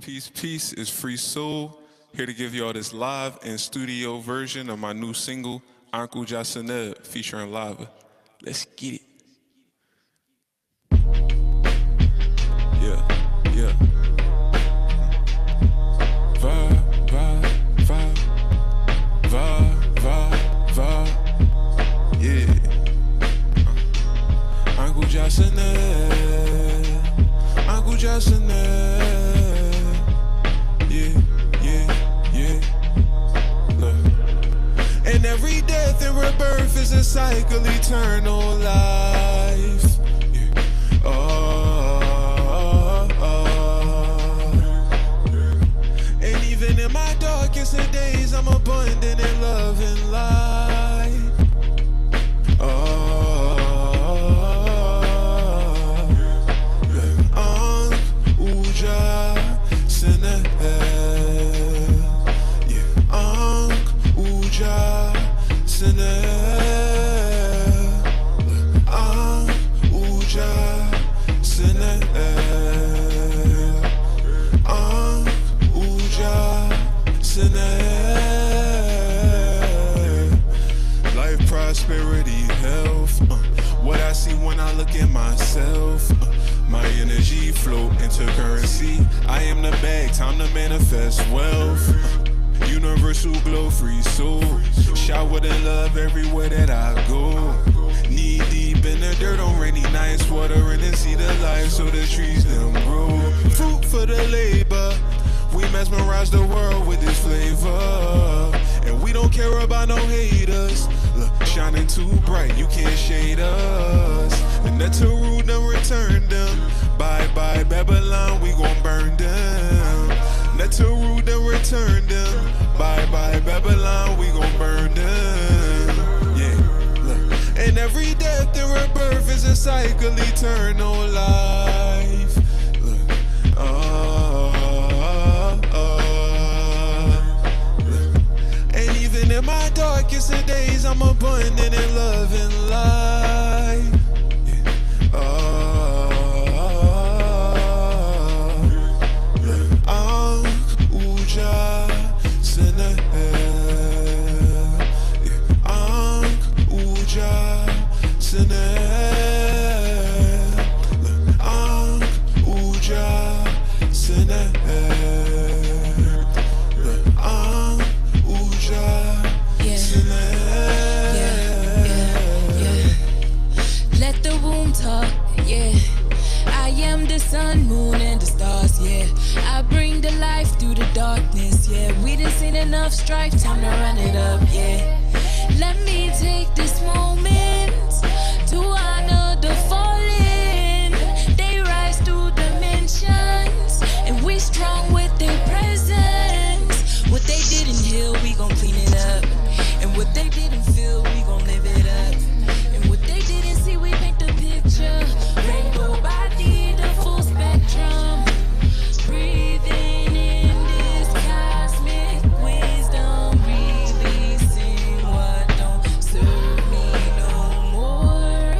Peace is Free Soul, here to give y'all this live and studio version of my new single, Anku Jasaneb, featuring Lava. Let's get it. Yeah. Va, yeah. Anku Jasaneb, Anku Jasaneb. And every death and rebirth is a cycle, eternal life. Yeah. And even in my darkest of days, I'm abundant in love and light. Life, prosperity, health. What I see when I look at myself. My energy flow into currency. I am the bag, time to manifest wealth. Universal glow, free soul. Showered in love everywhere that I go. Knee deep in the dirt on rainy nights. Watering and see the life so the trees them grow. Fruit for the labor. We mesmerize the world with this flavor. And we don't care about no haters. Look, shining too bright, you can't shade us. The Netzeru done returned them. Bye-bye Babylon, we gon' burn them. Netzeru done returned them. Bye-bye Babylon, we gon' burn them. Yeah, look. And every death and rebirth is a cycle, eternal life. Look, in my darkest of days, I'm abundant in love and light. Yeah. Sun, moon, and the stars, yeah. I bring the life through the darkness, yeah. We done seen enough strife, time to run it up, yeah. Let me take this moment to honor the fallen. They rise through dimensions, and we strong with their presence. What they didn't heal, we gon' clean it up. And what they didn't feel, we gon' live it up. And what they didn't see, we paint the picture. Rainbow body. Drum, breathing in this cosmic wisdom, releasing what don't serve me no more.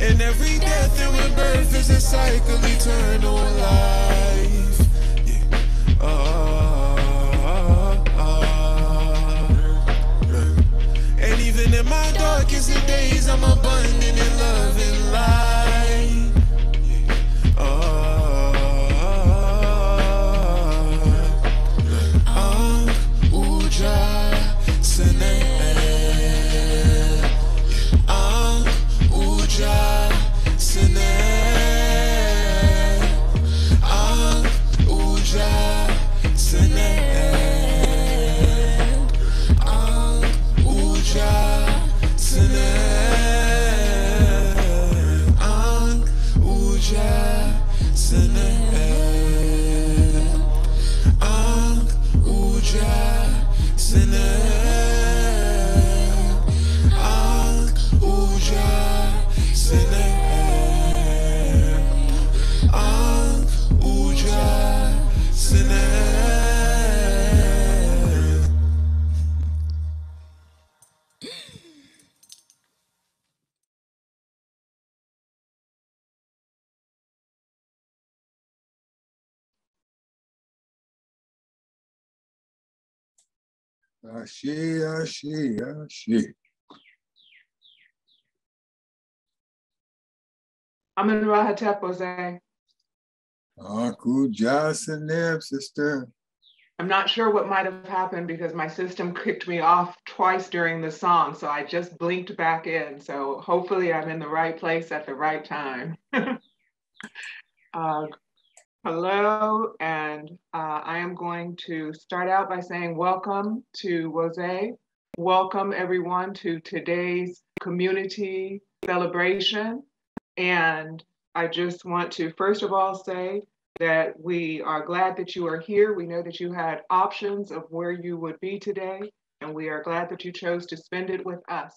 And every death and rebirth is a cycle, eternal life. Yeah. And even in my darkest of days, I'm abundant in love and light. Ashe. I'm in Rahatep, Jose. Anku Jasaneb, sister. I'm not sure what might have happened because my system kicked me off twice during the song, so I just blinked back in. So hopefully I'm in the right place at the right time. Hello, and I am going to start out by saying welcome to Jose. Welcome everyone to today's community celebration. And I just want to first of all say that we are glad that you are here. We know that you had options of where you would be today, and we are glad that you chose to spend it with us.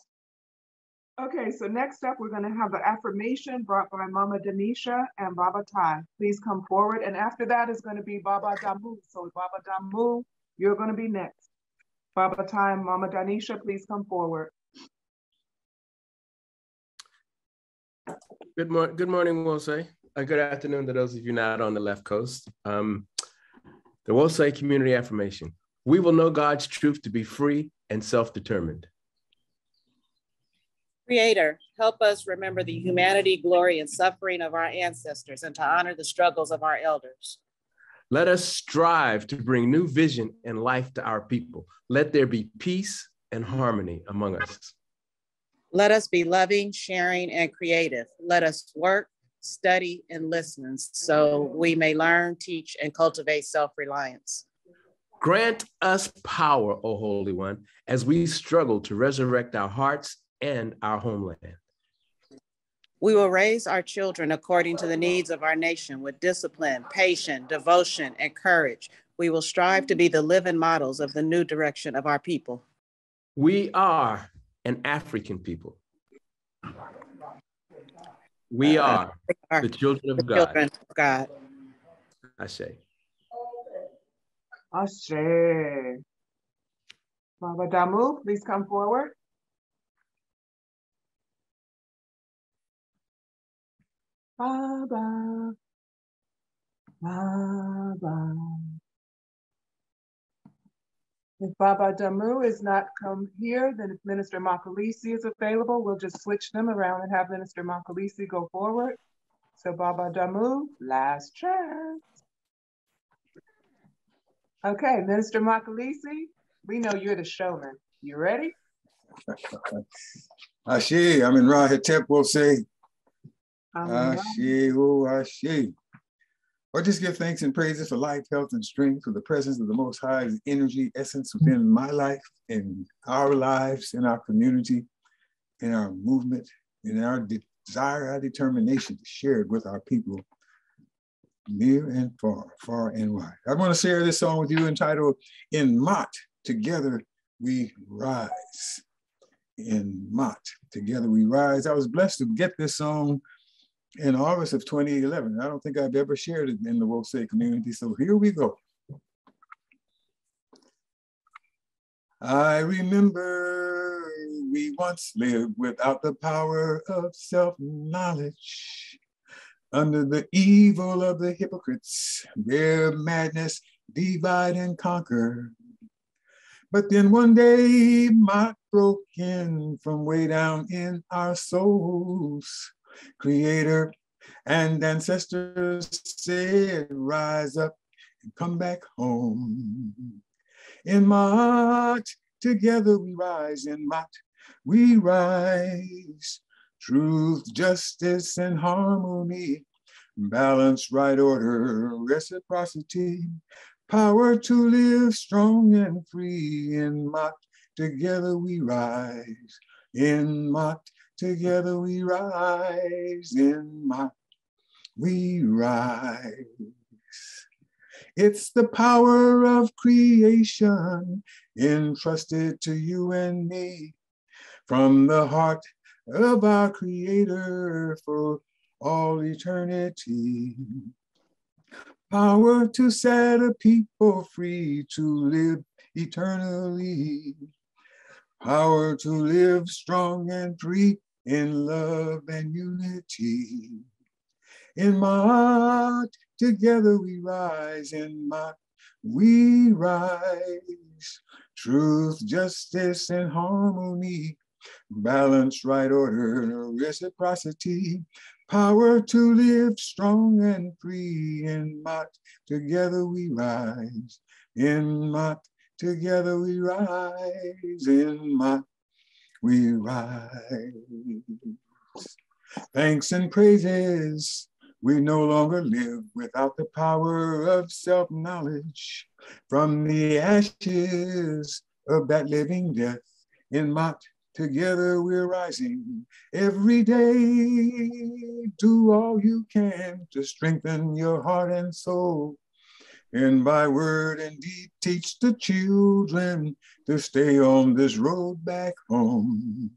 Okay, so next up, we're gonna have an affirmation brought by Mama Danisha and Baba Tai. Please come forward. And after that is gonna be Baba Damu. So Baba Damu, you're gonna be next. Baba Tai and Mama Danisha, please come forward. Good morning, Wosei. Good afternoon to those of you not on the left coast. The Wosei Community Affirmation. We will know God's truth to be free and self-determined. Creator, help us remember the humanity, glory, and suffering of our ancestors and to honor the struggles of our elders. Let us strive to bring new vision and life to our people. Let there be peace and harmony among us. Let us be loving, sharing, and creative. Let us work, study, and listen so we may learn, teach, and cultivate self-reliance. Grant us power, O Holy One, as we struggle to resurrect our hearts and our homeland. We will raise our children according to the needs of our nation with discipline, patience, devotion, and courage. We will strive to be the living models of the new direction of our people. We are an African people. We are the children of God. Children of God. Ashe. Ashe. Baba Damu, please come forward. Baba, Baba. If Baba Damu is not come here, then if Minister Makalisi is available, we'll just switch them around and have Minister Makalisi go forward. So Baba Damu, last chance. Okay, Minister Makalisi, we know you're the showman. You ready? Ashe, I'm in Rahatep, we'll say. Ashe, oh Ashe. Or just give thanks and praises for life, health, and strength, for the presence of the Most High's energy, essence within my life, in our lives, in our community, in our movement, in our desire, our determination to share it with our people, near and far, far and wide. I want to share this song with you entitled, In Mott, Together We Rise. In Mott, Together We Rise. I was blessed to get this song in August of 2011. I don't think I've ever shared it in the Wosei community, so here we go. I remember we once lived without the power of self-knowledge, under the evil of the hypocrites, their madness, divide and conquer. But then one day, Mott broke in from way down in our souls. Creator and ancestors said, rise up and come back home. In Mott, together we rise. In Mott, we rise. Truth, justice, and harmony. Balance, right order, reciprocity. Power to live strong and free. In Mott, together we rise. In Mott, together we rise. In Mott, we rise. It's the power of creation entrusted to you and me from the heart of our Creator for all eternity. Power to set a people free to live eternally. Power to live strong and free in love and unity. In Mott, together we rise. In Mott, we rise. Truth, justice, and harmony, balance, right order, reciprocity, power to live strong and free. In Mott, together we rise. In Mott, together we rise. In Mott, we rise. Thanks and praises. We no longer live without the power of self-knowledge. From the ashes of that living death, in Mott, together we're rising. Every day, do all you can to strengthen your heart and soul. And by word and deed, teach the children to stay on this road back home.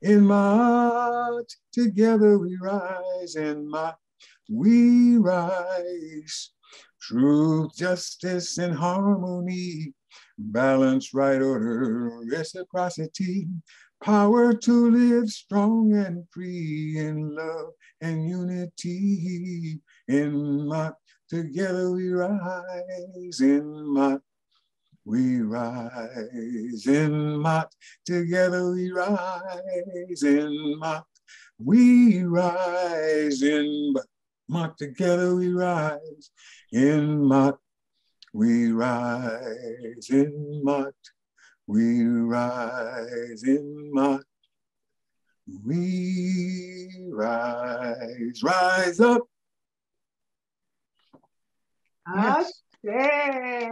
In Mott, together we rise. In Mott, we rise. Truth, justice, and harmony, balance, right order, reciprocity, power to live strong and free in love and unity. In Mott, together we rise. In Mott, we rise. In Mott, together we rise. In Mott, we rise. In Mott, together we rise. In Mott, we rise. In Mott, we rise. In Mott, we rise. Rise up. Yes. Ashe.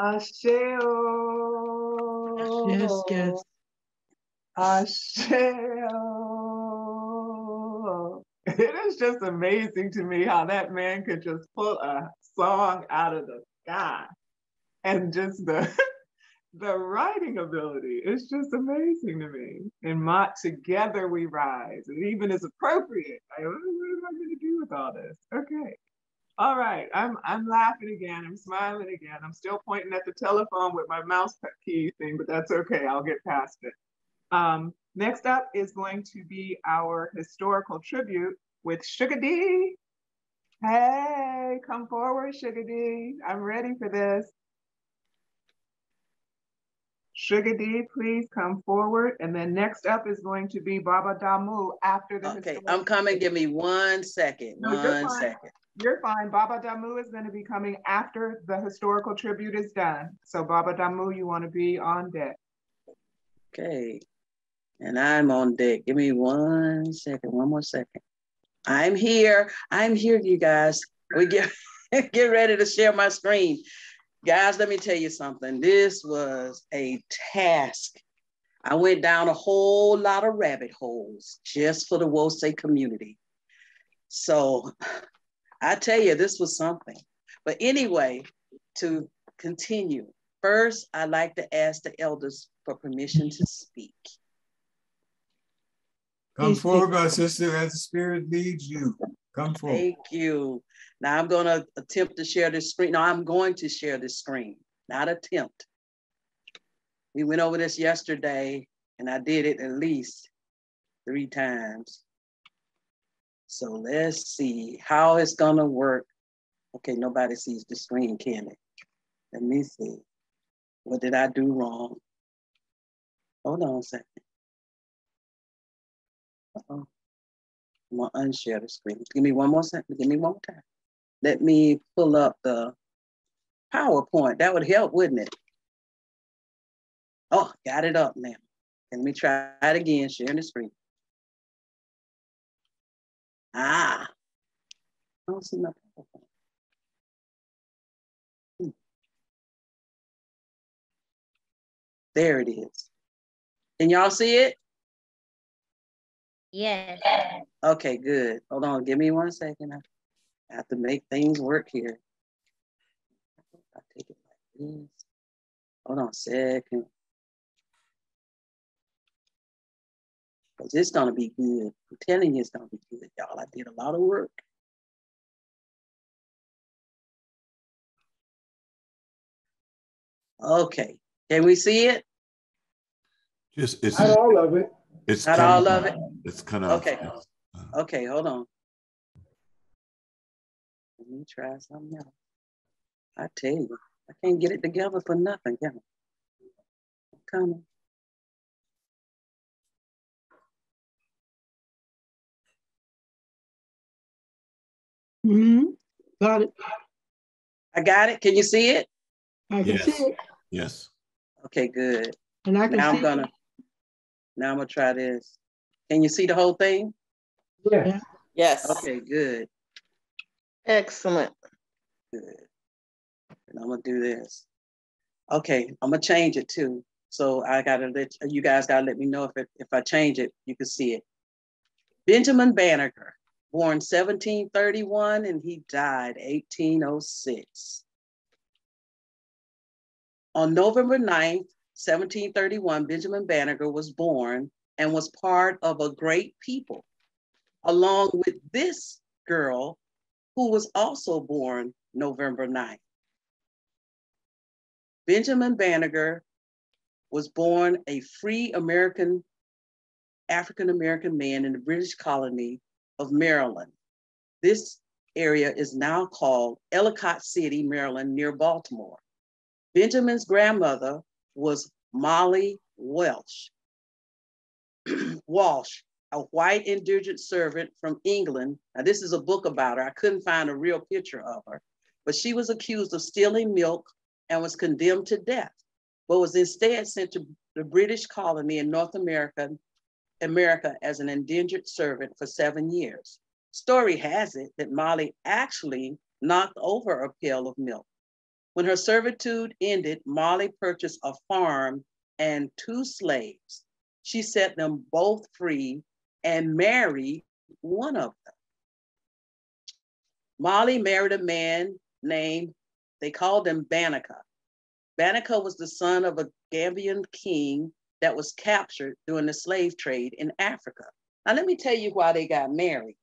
Asheo. Yes, yes. Asheo. It is just amazing to me how that man could just pull a song out of the sky, and just the the writing ability is just amazing to me. In Mott, together we rise. It even is appropriate. Like, what am I going to do with all this? Okay, all right. I'm laughing again. I'm smiling again. I'm still pointing at the telephone with my mouse key thing, but that's okay. I'll get past it. Next up is going to be our historical tribute with Sugar D. Hey, come forward, Sugar D. I'm ready for this. Sugar D, please come forward. And then next up is going to be Baba Damu after the historical. I'm coming. Give me 1 second. No, one second. You're fine. Baba Damu is going to be coming after the historical tribute is done. So Baba Damu, you want to be on deck. Okay. And I'm on deck. Give me 1 second. One more second. I'm here. I'm here, you guys. We get ready to share my screen. Guys, let me tell you something. This was a task. I went down a whole lot of rabbit holes just for the Wose community. So I tell you, this was something. But anyway, to continue, first, I'd like to ask the elders for permission to speak. Come forward, my sister, as the Spirit leads you. Come forward. Thank you. Now I'm going to attempt to share this screen. No, I'm going to share this screen, not attempt. We went over this yesterday, and I did it at least 3 times. So let's see how it's going to work. Okay, nobody sees the screen, can they? Let me see. What did I do wrong? Hold on a second. Uh-oh. I'm gonna unshare the screen. Give me one more second. Give me one more time. Let me pull up the PowerPoint. That would help, wouldn't it? Oh, got it up now. Let me try it again, sharing the screen. Ah, I don't see my PowerPoint. There it is. Can y'all see it? Yes. Okay, good. Hold on, give me 1 second. I have to make things work here. I'll take it like this. Hold on a second. Because it's going to be good. I'm telling you, it's going to be good, y'all. I did a lot of work. Okay, can we see it? Just, it's not all of it. It's not all of it. It's kind of okay. Okay, hold on. Let me try something else. I tell you, I can't get it together for nothing. Yeah. I'm coming. Got it. I got it. Can you see it? I can see it. Yes. Okay, good. And I can now I'm gonna try this. Can you see the whole thing? Yeah. Yes. Okay, good. Excellent. Good. And I'm gonna do this. Okay, I'm gonna change it too. So I gotta let you guys let me know if it, if I change it, you can see it. Benjamin Banneker, born 1731 and he died 1806. On November 9th, 1731, Benjamin Banneker was born and was part of a great people, along with this girl who was also born November 9th. Benjamin Banneker was born a free American, African-American man in the British colony of Maryland. This area is now called Ellicott City, Maryland, near Baltimore. Benjamin's grandmother was Molly Walsh, a white indigent servant from England. Now this is a book about her. I couldn't find a real picture of her, but she was accused of stealing milk and was condemned to death, but was instead sent to the British colony in North America, as an indentured servant for 7 years. Story has it that Molly actually knocked over a pail of milk. When her servitude ended, Molly purchased a farm and 2 slaves. She set them both free and married one of them. Molly married a man named, they called him Bannaka. Bannaka was the son of a Gambian king that was captured during the slave trade in Africa. Now let me tell you why they got married,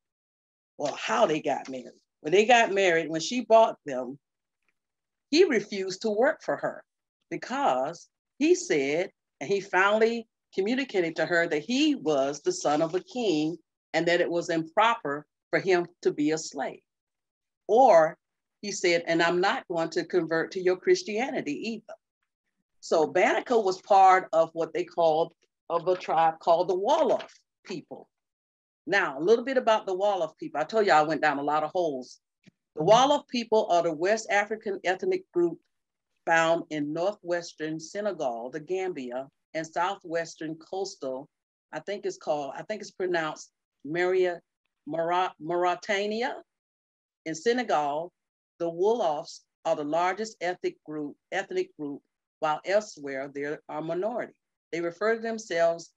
or how they got married. When they got married, when she bought them, he refused to work for her because he said, and he finally communicated to her that he was the son of a king and that it was improper for him to be a slave. Or he said, and I'm not going to convert to your Christianity either. So Banneker was part of what they called, of a tribe called the Wolof people. Now, a little bit about the Wolof people. I told you I went down a lot of holes. The Wolof people are the West African ethnic group found in northwestern Senegal, the Gambia, and southwestern coastal, I think it's pronounced Mauritania. In Senegal, the Wolofs are the largest ethnic group, while elsewhere they are minority. They refer to themselves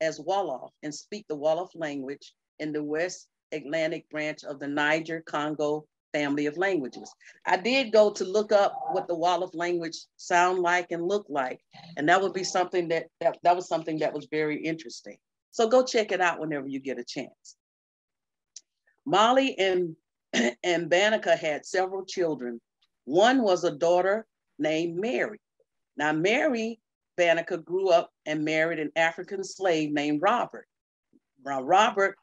as Wolof and speak the Wolof language in the West Atlantic branch of the Niger-Congo family of languages. I did go to look up what the Wolof language sound like and look like, and that would be something that was very interesting. So go check it out whenever you get a chance. Molly and Banneker had several children. One was a daughter named Mary. Now Mary Banneker grew up and married an African slave named Robert. Now Robert,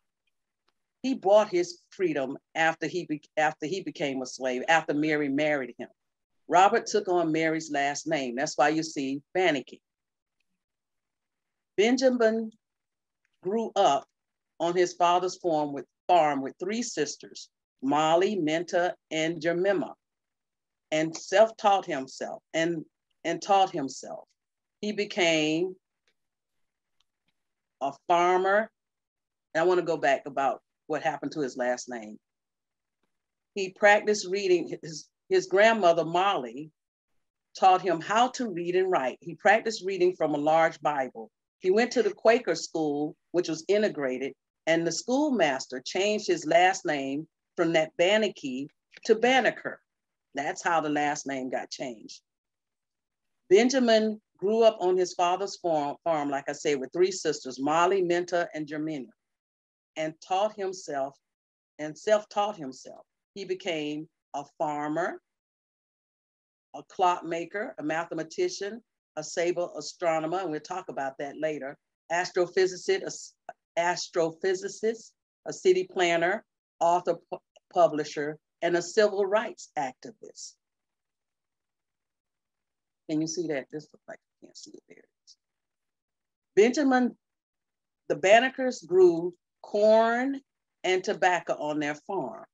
he bought his freedom after he became a slave, after Mary married him. Robert took on Mary's last name. That's why you see Banneker. Benjamin grew up on his father's farm with 3 sisters, Molly, Minta, and Jemima, and taught himself. He became a farmer. And I want to go back about what happened to his last name. He practiced reading. His grandmother, Molly, taught him how to read and write. He practiced reading from a large Bible. He went to the Quaker school, which was integrated, and the schoolmaster changed his last name from that Banneker to Banneker. That's how the last name got changed. Benjamin grew up on his father's farm, like I said, with 3 sisters, Molly, Minta, and Germina, and self-taught himself. He became a farmer, a clockmaker, a mathematician, a Sable astronomer, and we'll talk about that later, astrophysicist, a city planner, author, publisher, and a civil rights activist. Can you see that? This looks like I can't see it. There it is. Benjamin, the Bannekers grew corn and tobacco on their farm.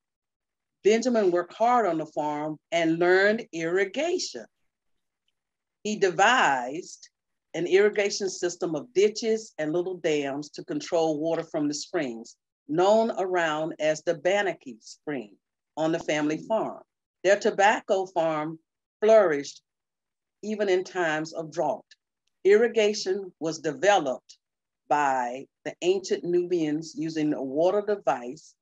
Benjamin worked hard on the farm and learned irrigation. He devised an irrigation system of ditches and little dams to control water from the springs, known around as the Banneke Spring on the family farm. Their tobacco farm flourished even in times of drought. Irrigation was developed by the ancient Nubians using a water device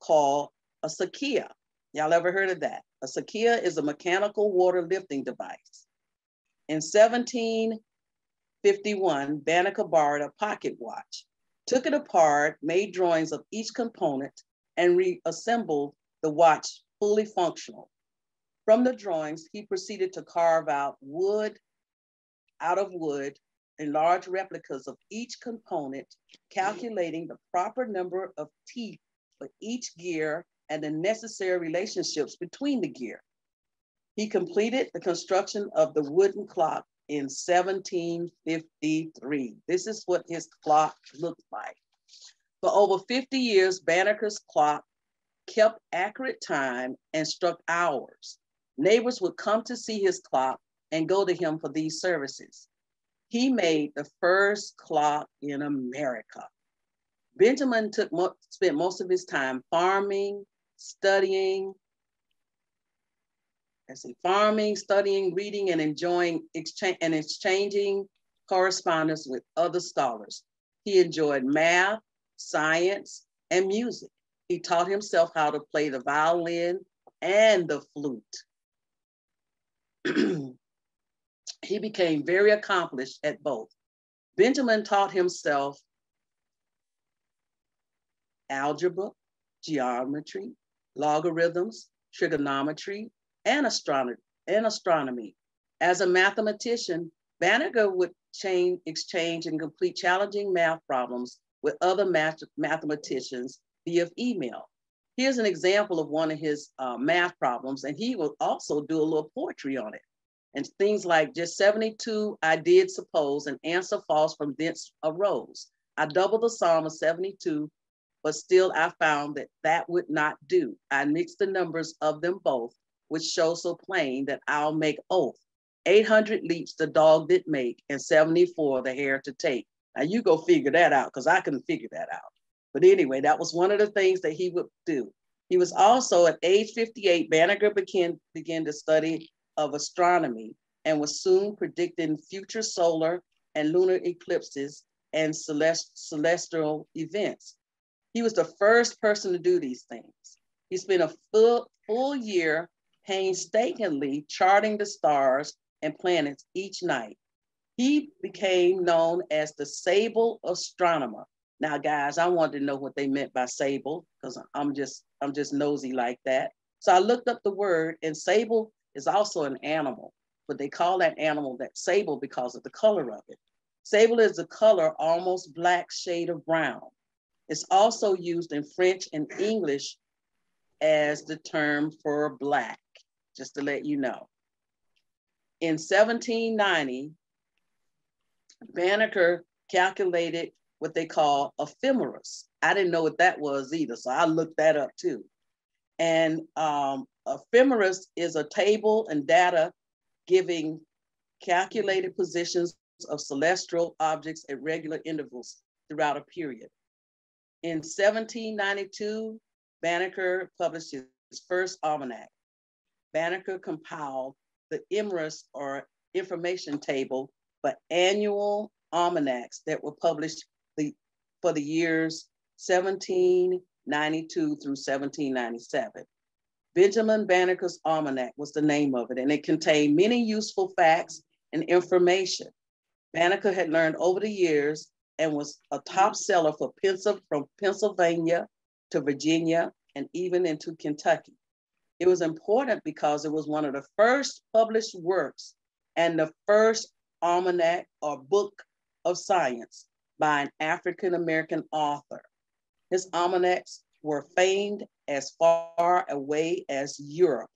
called a sakia. Y'all ever heard of that? A sakia is a mechanical water lifting device. In 1751, Banneker borrowed a pocket watch, took it apart, made drawings of each component, and reassembled the watch fully functional. From the drawings, he proceeded to carve out wood out of wood in large replicas of each component, calculating the proper number of teeth for each gear and the necessary relationships between the gear. He completed the construction of the wooden clock in 1753. This is what his clock looked like. For over 50 years, Banneker's clock kept accurate time and struck hours. Neighbors would come to see his clock and go to him for these services. He made the first clock in America. Benjamin spent most of his time farming, studying, reading, and enjoying exchanging correspondence with other scholars. He enjoyed math, science, and music. He taught himself how to play the violin and the flute. He became very accomplished at both. Benjamin taught himself algebra, geometry, logarithms, trigonometry, and astronomy. As a mathematician, Banneker would exchange and complete challenging math problems with other mathematicians via email. Here's an example of one of his math problems, and he will also do a little poetry on it. And things like, just 72 I did suppose, an answer false from thence arose. I doubled the sum of 72, but still I found that that would not do. I mixed the numbers of them both, which show so plain that I'll make oath. 800 leaps the dog did make, and 74 the hare to take. Now you go figure that out, because I couldn't figure that out. But anyway, that was one of the things that he would do. He was also, at age 58, Banneker began to study of astronomy and was soon predicting future solar and lunar eclipses and celestial events. He was the first person to do these things. He spent a full year painstakingly charting the stars and planets each night. He became known as the Sable Astronomer. Now, guys, I wanted to know what they meant by sable, because I'm just nosy like that. So I looked up the word, and sable is also an animal, but they call that animal that sable because of the color of it. Sable is the color, almost black shade of brown. It's also used in French and English as the term for black, just to let you know. In 1790, Banneker calculated what they call ephemeris. I didn't know what that was either, so I looked that up too. And ephemeris is a table and data giving calculated positions of celestial objects at regular intervals throughout a period. In 1792, Banneker published his first almanac. Banneker compiled the ephemeris, or information table, for annual almanacs that were published for the years 1792 through 1797. Benjamin Banneker's Almanac was the name of it, and it contained many useful facts and information. Banneker had learned over the years and was a top seller from Pennsylvania to Virginia and even into Kentucky. It was important because it was one of the first published works and the first almanac or book of science by an African-American author. His almanacs were famed as far away as Europe.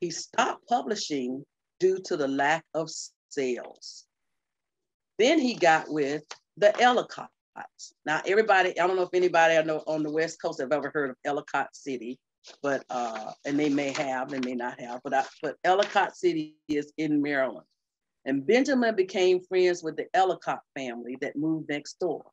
He stopped publishing due to the lack of cells. Then he got with the Ellicotts. Now everybody, I don't know if anybody I know on the West Coast have ever heard of Ellicott City, but, and they may have, they may not have, but Ellicott City is in Maryland. And Benjamin became friends with the Ellicott family that moved next door.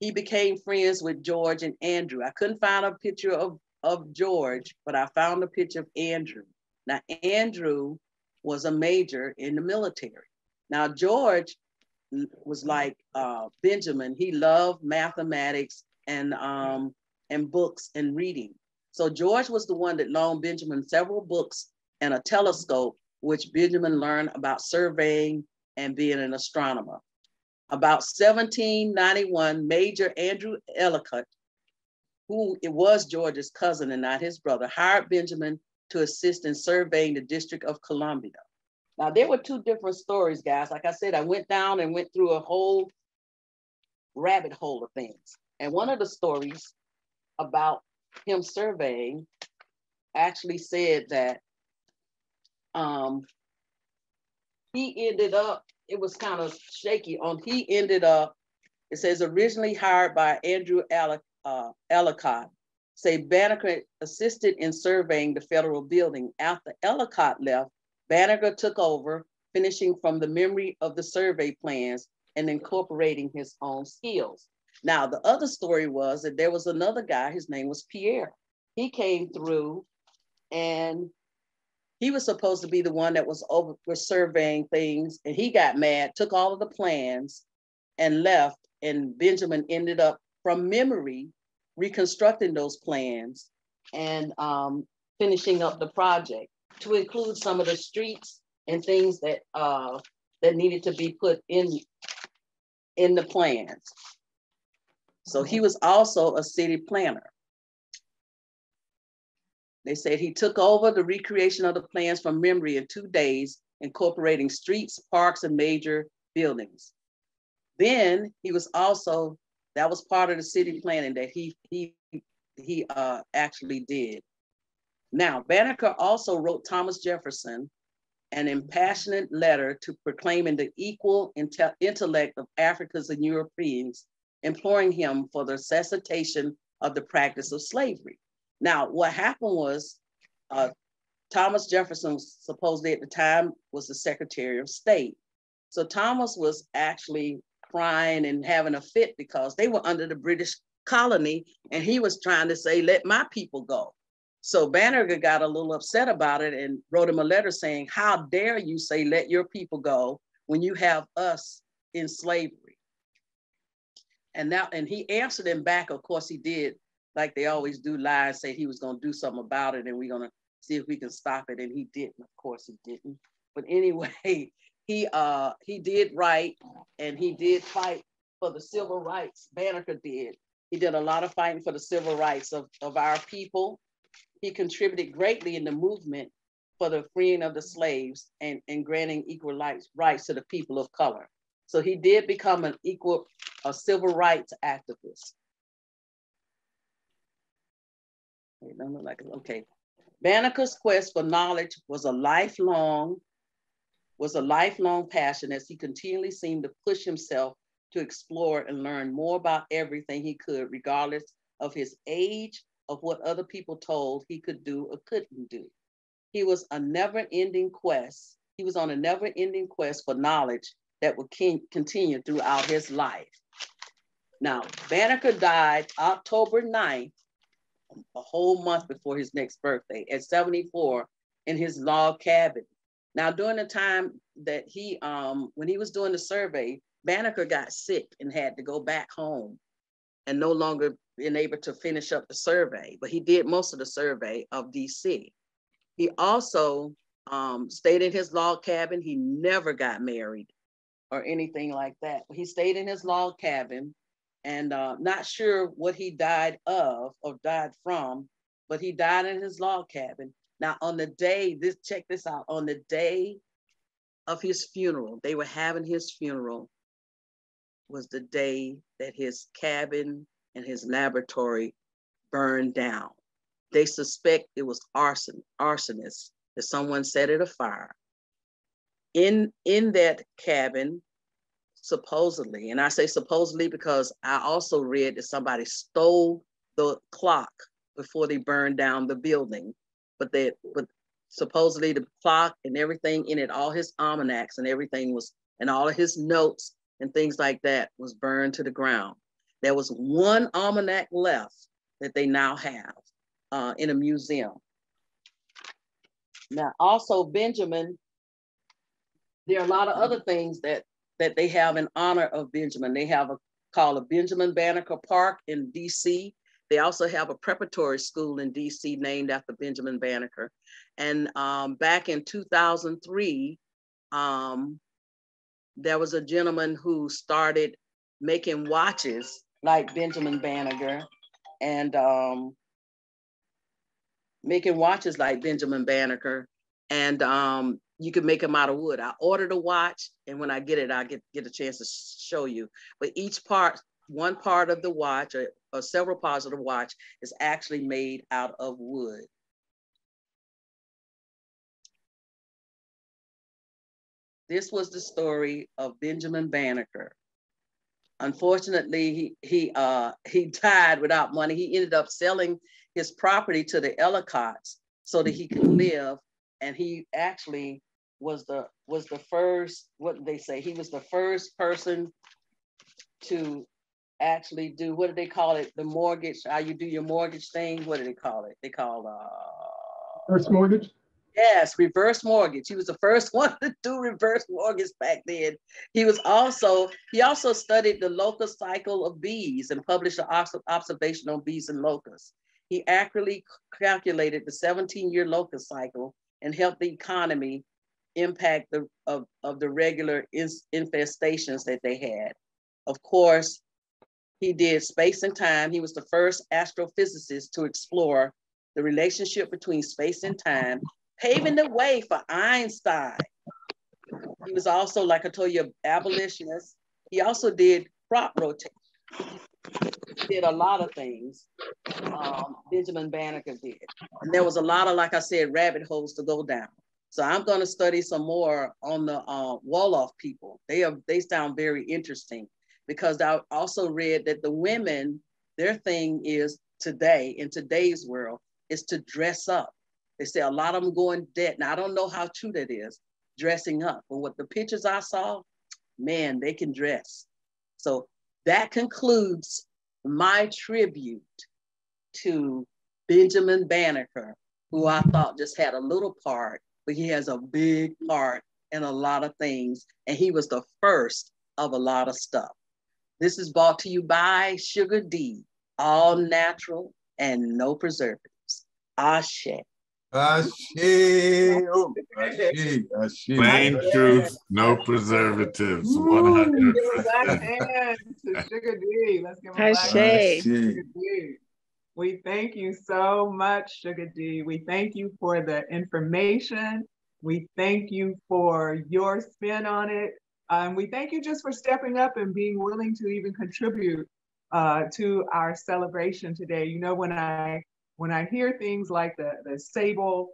He became friends with George and Andrew. I couldn't find a picture of George, but I found a picture of Andrew. Now, Andrew was a major in the military. Now, George was like Benjamin. He loved mathematics and books and reading. So George was the one that loaned Benjamin several books and a telescope, which Benjamin learned about surveying and being an astronomer. About 1791, Major Andrew Ellicott, who it was George's cousin and not his brother, hired Benjamin to assist in surveying the District of Columbia. Now there were two different stories, guys. Like I said, I went down and went through a whole rabbit hole of things. And one of the stories about him surveying actually said that he ended up, it was kind of shaky on, he ended up, it says originally hired by Andrew Ellicott, say Banneker assisted in surveying the federal building. After Ellicott left, Banneker took over, finishing from the memory of the survey plans and incorporating his own skills. Now, the other story was that there was another guy, his name was Pierre. He came through and he was supposed to be the one that was over surveying things, and he got mad, took all of the plans and left, and Benjamin ended up from memory reconstructing those plans and finishing up the project to include some of the streets and things that that needed to be put in the plans. So he was also a city planner. They said he took over the recreation of the plans from memory in 2 days, incorporating streets, parks, and major buildings. Then he was also, that was part of the city planning that he actually did. Now, Banneker also wrote Thomas Jefferson an impassioned letter to proclaiming the equal intellect of Africans and Europeans, imploring him for the cessation of the practice of slavery. Now, what happened was Thomas Jefferson, supposedly at the time, was the Secretary of State. So Thomas was actually crying and having a fit because they were under the British colony, and he was trying to say, let my people go. So Banneker got a little upset about it and wrote him a letter saying, how dare you say, let your people go when you have us in slavery? And now, and he answered him back, of course he did, like they always do, lie and say he was going to do something about it and we're going to see if we can stop it. And he didn't, of course he didn't. But anyway, he did write and he did fight for the civil rights. Banneker did. He did a lot of fighting for the civil rights of our people. He contributed greatly in the movement for the freeing of the slaves and granting equal rights to the people of color. So he did become an equal, a civil rights activist. Okay. Banneker's quest for knowledge was a lifelong passion, as he continually seemed to push himself to explore and learn more about everything he could, regardless of his age, of what other people told he could do or couldn't do. He was a never-ending quest. He was on a never-ending quest for knowledge that would continue throughout his life. Now, Banneker died October 9th, a whole month before his next birthday, at 74 in his log cabin. Now, during the time that he, when he was doing the survey, Banneker got sick and had to go back home and no longer been able to finish up the survey, but he did most of the survey of DC. He also stayed in his log cabin. He never got married or anything like that. He stayed in his log cabin and not sure what he died of or died from, but he died in his log cabin. Now on the day, this, check this out, on the day of his funeral, they were having his funeral, was the day that his cabin and his laboratory burned down. They suspect it was arsonists, that someone set it afire. in that cabin, supposedly, and I say supposedly because I also read that somebody stole the clock before they burned down the building, but supposedly the clock and everything in it, all his almanacs and everything was, and all of his notes and things like that was burned to the ground. There was one almanac left that they now have in a museum. Now, also Benjamin, there are a lot of other things that they have in honor of Benjamin. They have called a Benjamin Banneker Park in DC. They also have a preparatory school in DC named after Benjamin Banneker. And back in 2003, there was a gentleman who started making watches like Benjamin Banneker and you can make them out of wood. I ordered a watch, and when I get it, I get a chance to show you. But each part, one part of the watch or several parts of the watch is actually made out of wood. This was the story of Benjamin Banneker. Unfortunately, he died without money. He ended up selling his property to the Ellicotts so that he could live. And he actually was the first, what did they say? He was the first person to actually do, what did they call it? The mortgage, how you do your mortgage thing? What did they call it? They called- Reverse mortgage? Yes, reverse mortgage. He was the first one to do reverse mortgage back then. He also studied the locust cycle of bees and published an observation on bees and locusts. He accurately calculated the 17-year locust cycle and helped the economy impact of the regular infestations that they had. Of course, he did space and time. He was the first astrophysicist to explore the relationship between space and time, paving the way for Einstein. He was also, like I told you, an abolitionist. He also did crop rotation. He did a lot of things, Benjamin Banneker did. And there was a lot of, like I said, rabbit holes to go down. So I'm gonna study some more on the Wolof people. They sound very interesting because I also read that the women, their thing is today, in today's world, is to dress up. They say a lot of them go in debt. Now I don't know how true that is, dressing up. But what the pictures I saw, man, they can dress. So that concludes my tribute to Benjamin Banneker, who I thought just had a little part, but he has a big part in a lot of things. And he was the first of a lot of stuff. This is brought to you by Sugar D, all natural and no preservatives. Ashe. Ashe. Oh, ashe. Ashe. Plain truth, no preservatives. 100%. Sugar D. Let's give a ashe. Sugar D. We thank you so much, Sugar D. We thank you for the information. We thank you for your spin on it. We thank you just for stepping up and being willing to even contribute to our celebration today. You know, when I hear things like the Sable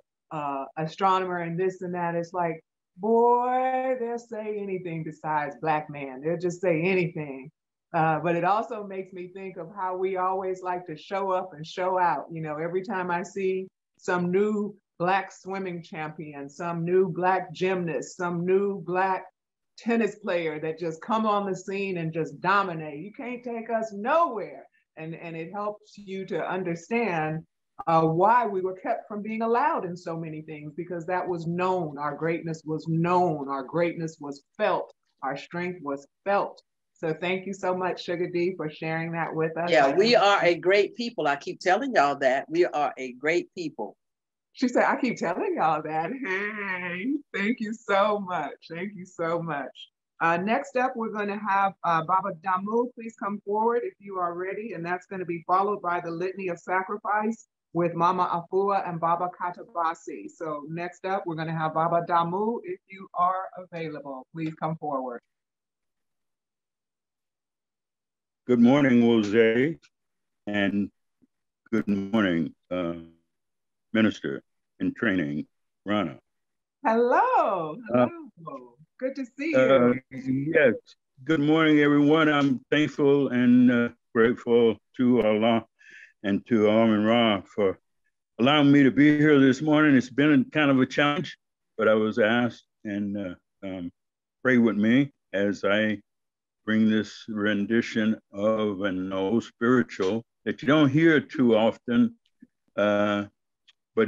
Astronomer and this and that, it's like, boy, they'll say anything besides Black man. They'll just say anything. But it also makes me think of how we always like to show up and show out. You know, every time I see some new Black swimming champion, some new Black gymnast, some new Black tennis player that just come on the scene and just dominate, you can't take us nowhere. And it helps you to understand why we were kept from being allowed in so many things, because that was known. Our greatness was known. Our greatness was felt. Our strength was felt. So thank you so much, Sugar D, for sharing that with us. Yeah, we are a great people. I keep telling y'all that. We are a great people. She said, I keep telling y'all that. Hey, thank you so much. Thank you so much. Next up, we're going to have Baba Damu. Please come forward if you are ready. And that's going to be followed by the Litany of Sacrifice with Mama Afua and Baba Katabasi. So next up, we're going to have Baba Damu. If you are available, please come forward. Good morning, Jose, and good morning, Minister in Training, Rana. Hello. Hello. Good to see you. Yes. Good morning, everyone. I'm thankful and grateful to Allah and to Ra for allowing me to be here this morning. It's been kind of a challenge, but I was asked and pray with me as I bring this rendition of an old spiritual that you don't hear too often, but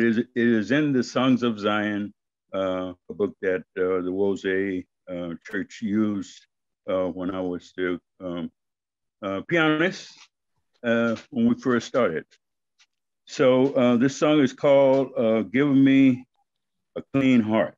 it is in the Songs of Zion, a book that the Wose Church used when I was the pianist when we first started. So this song is called Give Me a Clean Heart.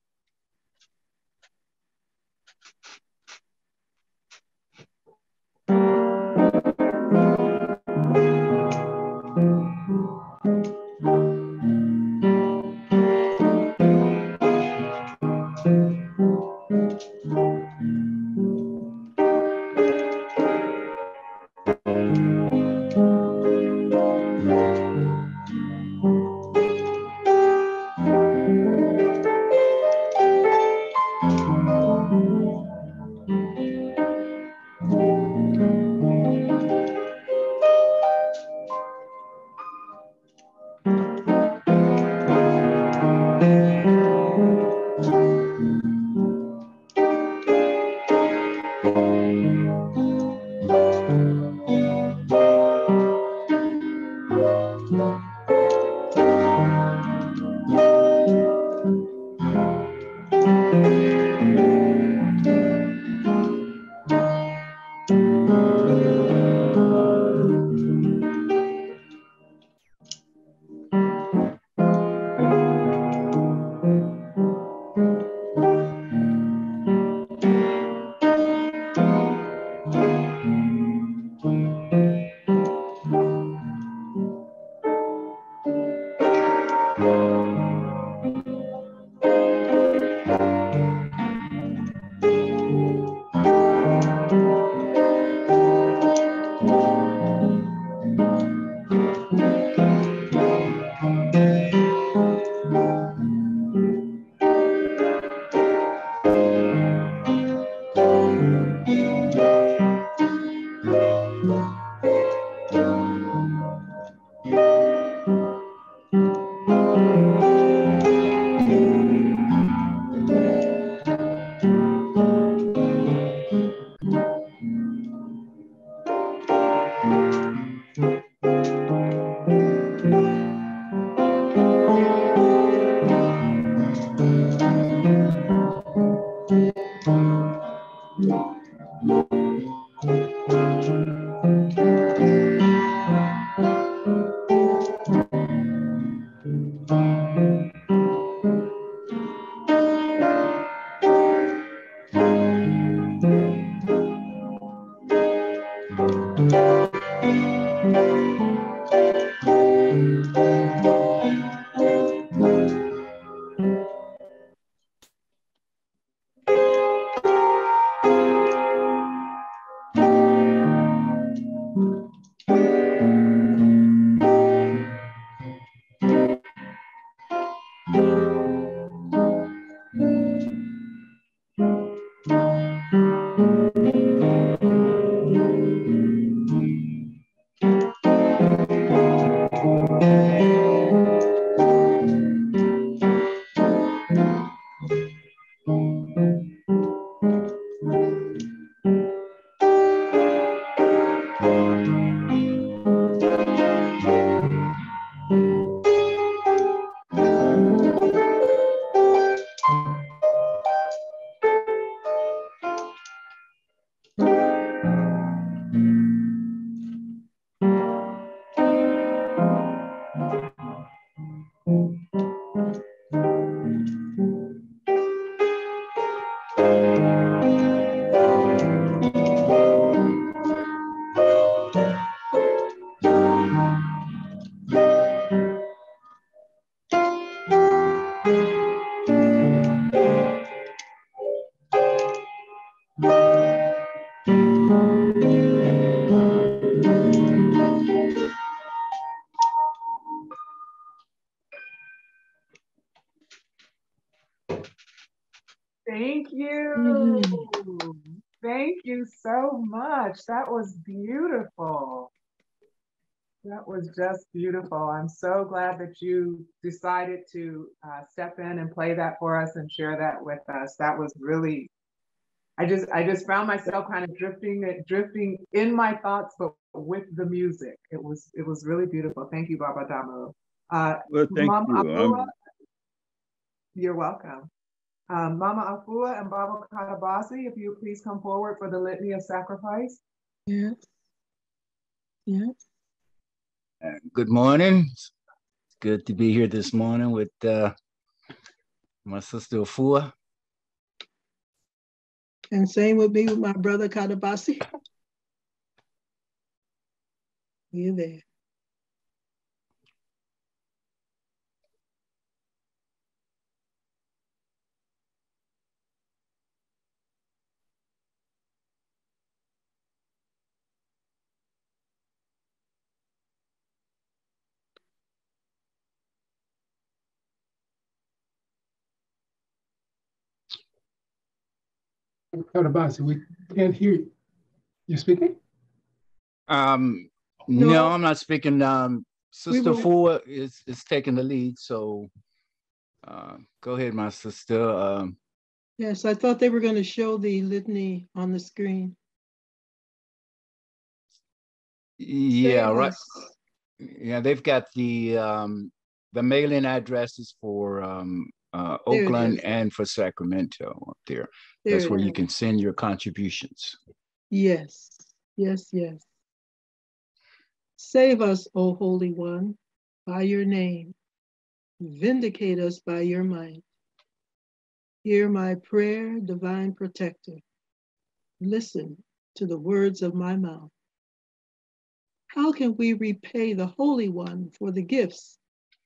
Thank you. Thank you so much. That was beautiful. That was just beautiful. I'm so glad that you decided to step in and play that for us and share that with us. That was really, I just found myself kind of drifting in my thoughts, but with the music. It was really beautiful. Thank you, Baba Damu. Well, thank Mama you. Afua, you're welcome. Mama Afua and Baba Kadabasi, if you please come forward for the litany of sacrifice. Yes. Yes. Good morning. It's good to be here this morning with my sister Afua. And same with me with my brother Kadabasi. You there. Kadabasi, we can't hear you. You speaking? No, I'm not speaking. Sister Four is taking the lead, so go ahead, my sister. Yes, I thought they were going to show the litany on the screen. Yeah, right. Yeah, they've got the mailing addresses for Oakland and for Sacramento up there. That's where you can send your contributions. Yes, yes, yes. Save us, O Holy One, by your name. Vindicate us by your might. Hear my prayer, divine protector. Listen to the words of my mouth. How can we repay the Holy One for the gifts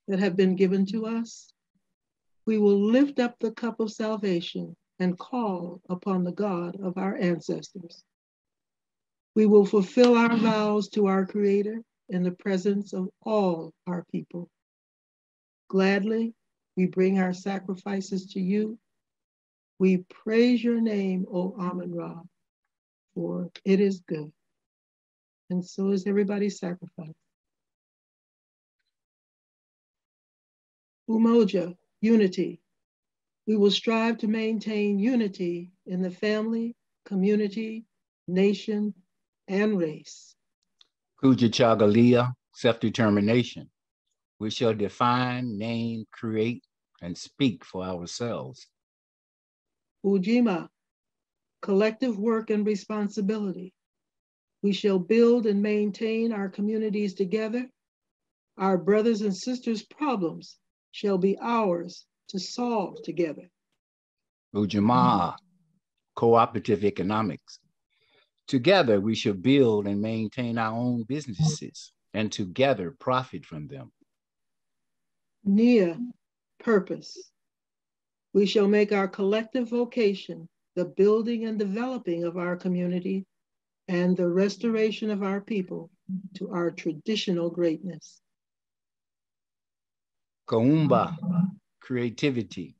that have been given to us? We will lift up the cup of salvation and call upon the God of our ancestors. We will fulfill our vows to our Creator in the presence of all our people. Gladly, we bring our sacrifices to you. We praise your name, O Amun-Ra, for it is good. And so is everybody's sacrifice. Umoja. Unity. We will strive to maintain unity in the family, community, nation, and race. Kujichagulia, self-determination. We shall define, name, create, and speak for ourselves. Ujima, collective work and responsibility. We shall build and maintain our communities together. Our brothers and sisters' problems shall be ours to solve together. Ujamaa, cooperative economics. Together we shall build and maintain our own businesses and together profit from them. Nia, purpose. We shall make our collective vocation the building and developing of our community and the restoration of our people to our traditional greatness. Kaumba, creativity.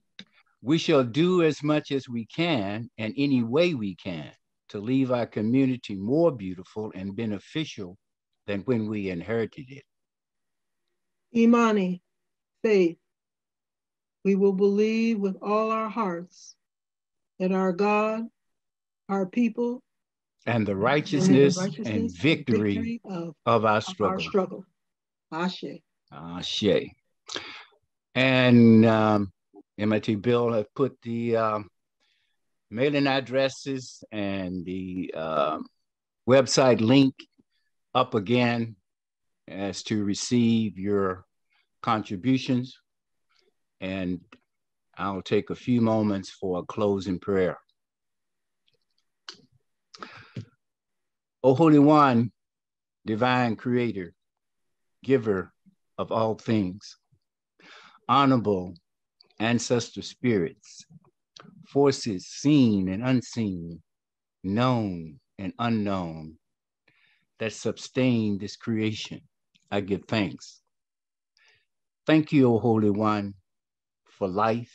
We shall do as much as we can and any way we can to leave our community more beautiful and beneficial than when we inherited it. Imani, faith. We will believe with all our hearts that our God, our people, and the righteousness and victory of our struggle. Ashe. Ashe. And MIT Bill have put the mailing addresses and the website link up again as to receive your contributions. And I'll take a few moments for a closing prayer. O Holy One, divine creator, giver of all things, honorable ancestor spirits, forces seen and unseen, known and unknown, that sustain this creation, I give thanks. Thank you, O Holy One, for life,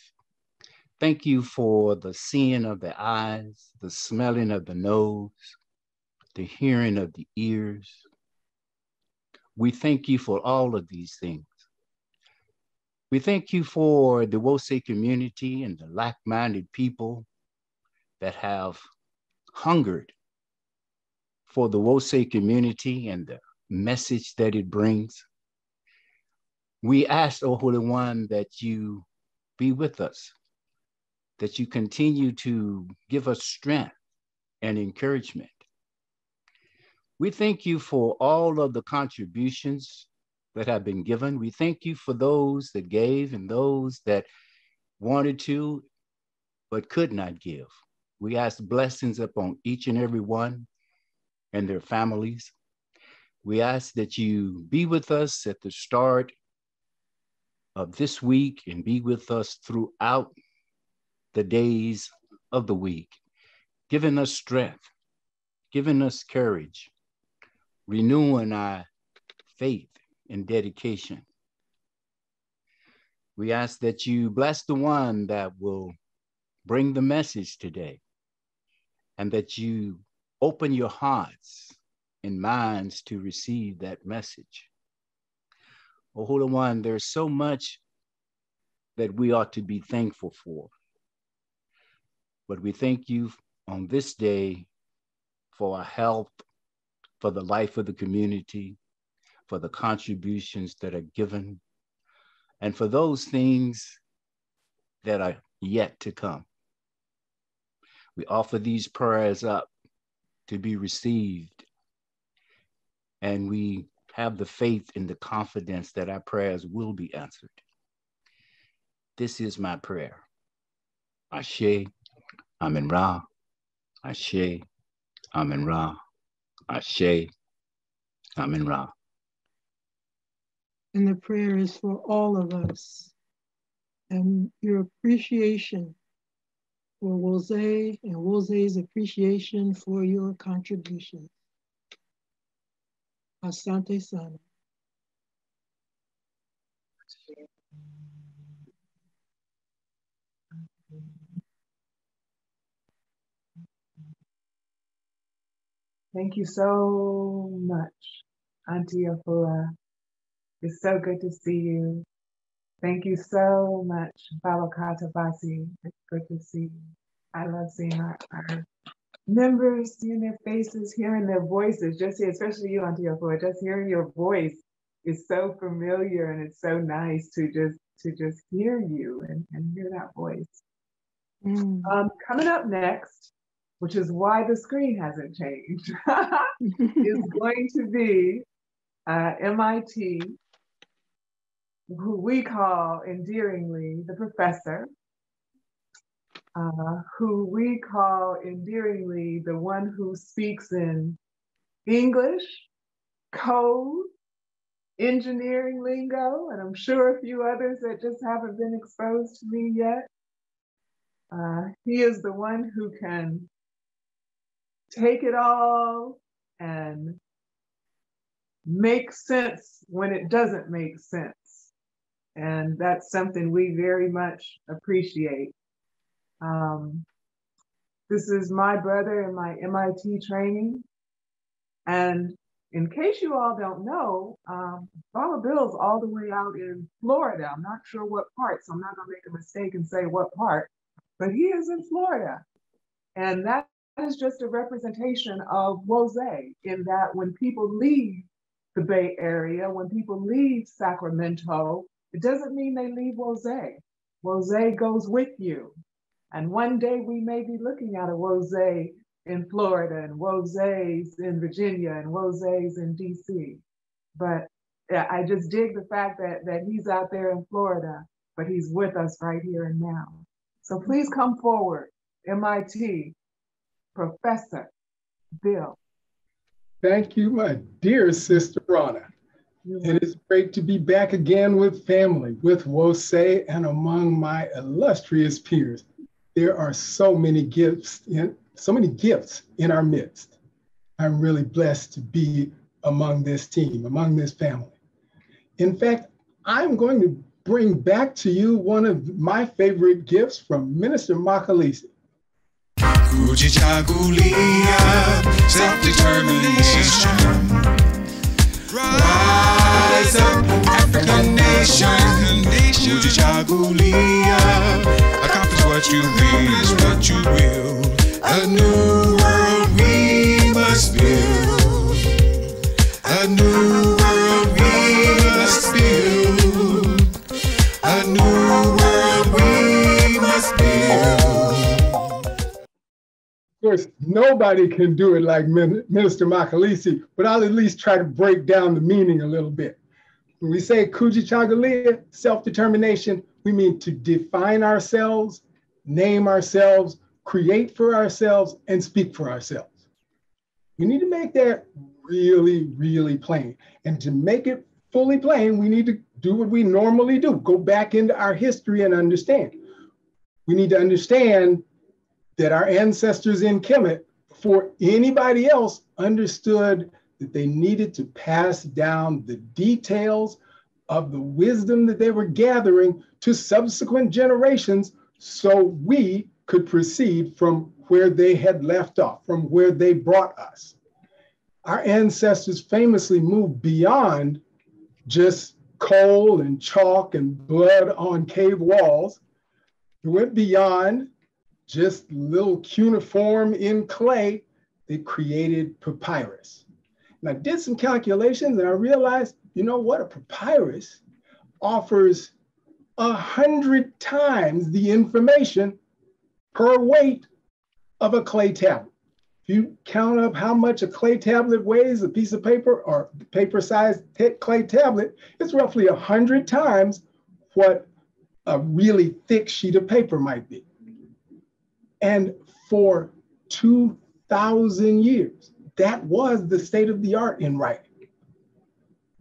Thank you for the seeing of the eyes, the smelling of the nose, the hearing of the ears. We thank you for all of these things. We thank you for the Wose community and the like-minded people that have hungered for the Wose community and the message that it brings. We ask, O Holy One, that you be with us, that you continue to give us strength and encouragement. We thank you for all of the contributions that have been given. We thank you for those that gave and those that wanted to but could not give. We ask blessings upon each and every one and their families. We ask that you be with us at the start of this week and be with us throughout the days of the week, giving us strength, giving us courage, renewing our faith and dedication. We ask that you bless the one that will bring the message today, and that you open your hearts and minds to receive that message. Oh, Holy One, there's so much that we ought to be thankful for, but we thank you on this day for our health, for the life of the community, for the contributions that are given, and for those things that are yet to come. We offer these prayers up to be received, and we have the faith and the confidence that our prayers will be answered. This is my prayer. Ashe, Amen Ra. Ashe, Amen Ra. Ashe, Amen Ra. And the prayer is for all of us, and your appreciation for Wose and Wose's appreciation for your contribution. Asante sana. Thank you so much, Auntie Afua. It's so good to see you. Thank you so much, Balokata Basi. It's good to see you. I love seeing our members, seeing their faces, hearing their voices. Just here, especially you, Auntie Ofoa, just hearing your voice is so familiar, and it's so nice to just hear you and hear that voice. Mm. Coming up next, which is why the screen hasn't changed, is going to be MIT, who we call endearingly the professor, who we call endearingly the one who speaks in English, code, engineering lingo, and I'm sure a few others that just haven't been exposed to me yet. He is the one who can take it all and make sense when it doesn't make sense. And that's something we very much appreciate. This is my brother in my MIT training. And in case you all don't know, Baba Bill's all the way out in Florida. I'm not sure what part, so I'm not gonna make a mistake and say what part, but he is in Florida. And that is just a representation of Wose, in that when people leave the Bay Area, when people leave Sacramento, it doesn't mean they leave Wose. Wose goes with you. And one day we may be looking at a Wose in Florida and Wose's in Virginia and Wose's in DC. But yeah, I just dig the fact that he's out there in Florida, but he's with us right here and now. So please come forward, MIT Professor Bill. Thank you, my dear sister Rana. It is great to be back again with family, with Wose, and among my illustrious peers. There are so many gifts in our midst. I'm really blessed to be among this team, among this family. In fact, I'm going to bring back to you one of my favorite gifts from Minister Makalisi. Kujichagulia, self-determination. Rise up, African nation. Kujichagulia, accomplish what you mean is what you will. A new world we must build. A new world we must build. A new world we must build. Of course, nobody can do it like Minister Makalisi, but I'll at least try to break down the meaning a little bit. When we say Kujichagulia, self-determination, we mean to define ourselves, name ourselves, create for ourselves, and speak for ourselves. We need to make that really, really plain. And to make it fully plain, we need to do what we normally do, go back into our history and understand. We need to understand that our ancestors in Kemet, before anybody else, understood that they needed to pass down the details of the wisdom that they were gathering to subsequent generations so we could proceed from where they had left off, from where they brought us. Our ancestors famously moved beyond just coal and chalk and blood on cave walls. They went beyond just little cuneiform in clay. They created papyrus. And I did some calculations and I realized, you know what, a papyrus offers 100 times the information per weight of a clay tablet. If you count up how much a clay tablet weighs, a piece of paper or paper-sized clay tablet, it's roughly 100 times what a really thick sheet of paper might be. And for 2,000 years, that was the state of the art in writing.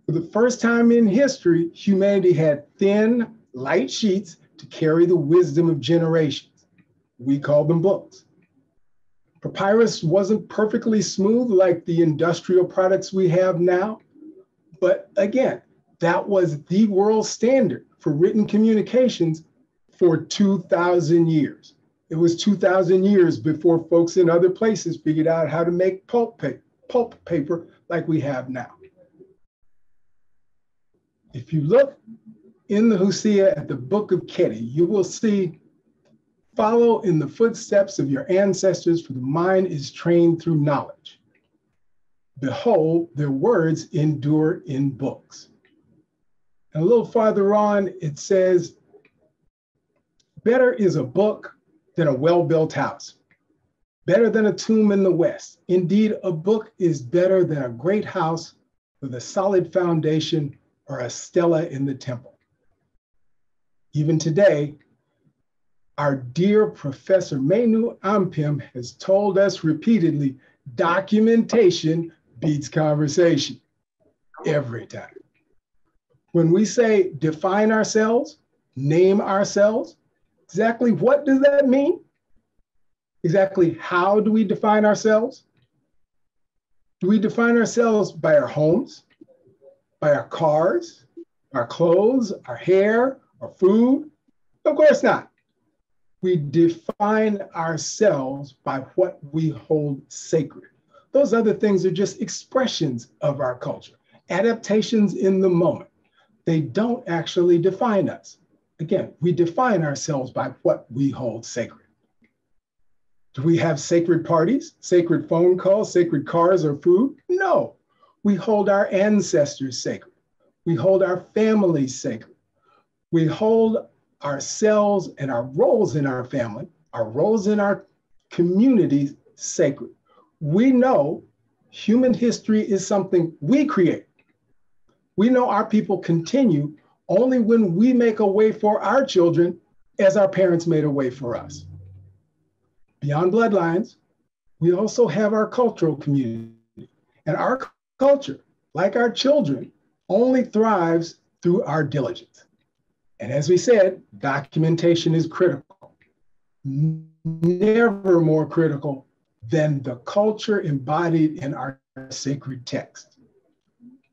For the first time in history, humanity had thin, light sheets to carry the wisdom of generations. We call them books. Papyrus wasn't perfectly smooth like the industrial products we have now, but again, that was the world standard for written communications for 2,000 years. It was 2,000 years before folks in other places figured out how to make pulp paper like we have now. If you look in the Husia at the Book of Keti, you will see, follow in the footsteps of your ancestors, for the mind is trained through knowledge. Behold, their words endure in books. And a little farther on, it says, better is a book than a well-built house, better than a tomb in the West. Indeed, a book is better than a great house with a solid foundation or a stela in the temple. Even today, our dear Professor Menu Ampim has told us repeatedly, documentation beats conversation every time. When we say define ourselves, name ourselves, exactly what does that mean? Exactly how do we define ourselves? Do we define ourselves by our homes, by our cars, our clothes, our hair, our food? Of course not. We define ourselves by what we hold sacred. Those other things are just expressions of our culture, adaptations in the moment. They don't actually define us. Again, we define ourselves by what we hold sacred. Do we have sacred parties, sacred phone calls, sacred cars or food? No, we hold our ancestors sacred. We hold our families sacred. We hold ourselves and our roles in our family, our roles in our communities sacred. We know human history is something we create. We know our people continue only when we make a way for our children as our parents made a way for us. Beyond bloodlines, we also have our cultural community. And our culture, like our children, only thrives through our diligence. And as we said, documentation is critical. Never more critical than the culture embodied in our sacred text.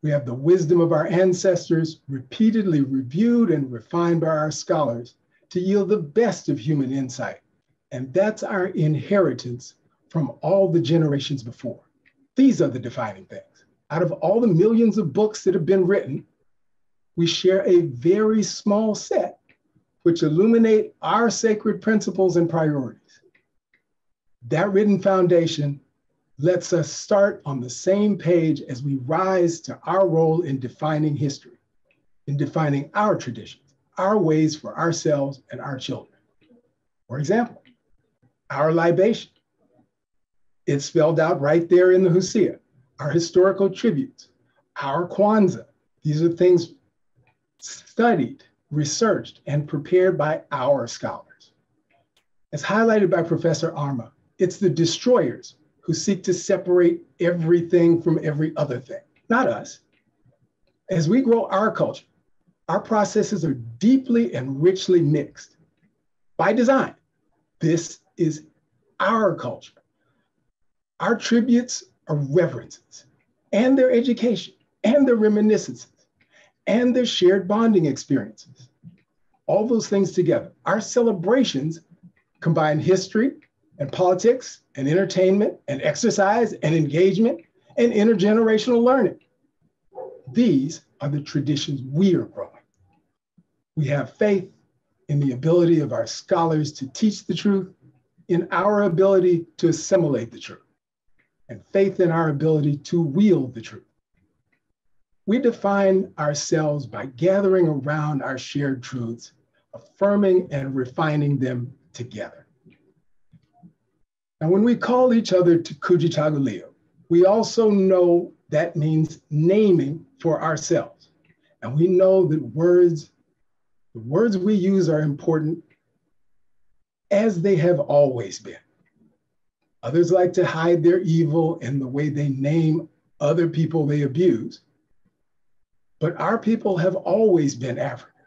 We have the wisdom of our ancestors repeatedly reviewed and refined by our scholars to yield the best of human insight. And that's our inheritance from all the generations before. These are the defining things. Out of all the millions of books that have been written, we share a very small set which illuminate our sacred principles and priorities. That written foundation lets us start on the same page as we rise to our role in defining history, in defining our traditions, our ways for ourselves and our children. For example, our libation. It's spelled out right there in the Husia, our historical tributes, our Kwanzaa. These are things studied, researched, and prepared by our scholars. As highlighted by Professor Arma, it's the destroyers who seek to separate everything from every other thing, not us. As we grow our culture, our processes are deeply and richly mixed. By design, this is our culture. Our tributes are reverences, and their education, and their reminiscences, and their shared bonding experiences. All those things together, our celebrations combine history, and politics, and entertainment, and exercise, and engagement, and intergenerational learning. These are the traditions we are growing. We have faith in the ability of our scholars to teach the truth, in our ability to assimilate the truth, and faith in our ability to wield the truth. We define ourselves by gathering around our shared truths, affirming and refining them together. And when we call each other to Kujichagulia, we also know that means naming for ourselves. And we know that the words we use are important as they have always been. Others like to hide their evil in the way they name other people they abuse. But our people have always been African.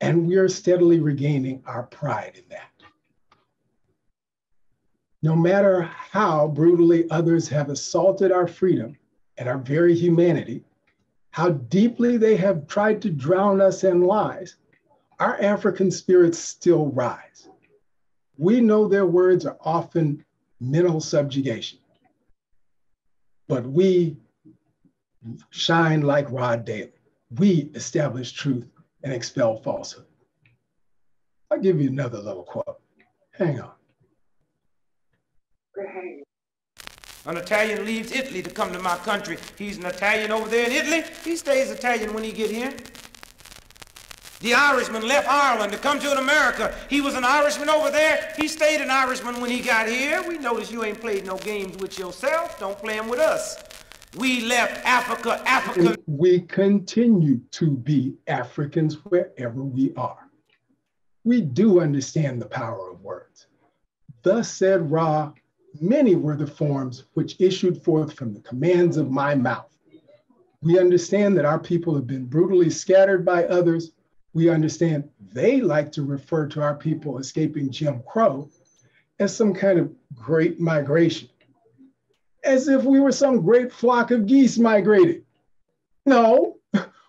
And we are steadily regaining our pride in that. No matter how brutally others have assaulted our freedom and our very humanity, how deeply they have tried to drown us in lies, our African spirits still rise. We know their words are often mental subjugation, but we shine like Rod Daly. We establish truth and expel falsehood. I'll give you another little quote. Hang on. An Italian leaves Italy to come to my country. He's an Italian over there in Italy. He stays Italian when he gets here. The Irishman left Ireland to come to America. He was an Irishman over there. He stayed an Irishman when he got here. We notice you ain't played no games with yourself. Don't play them with us. We left Africa, Africa. We continue to be Africans wherever we are. We do understand the power of words. Thus said Ra, many were the forms which issued forth from the commands of my mouth. We understand that our people have been brutally scattered by others. We understand they like to refer to our people escaping Jim Crow as some kind of great migration, as if we were some great flock of geese migrating. No,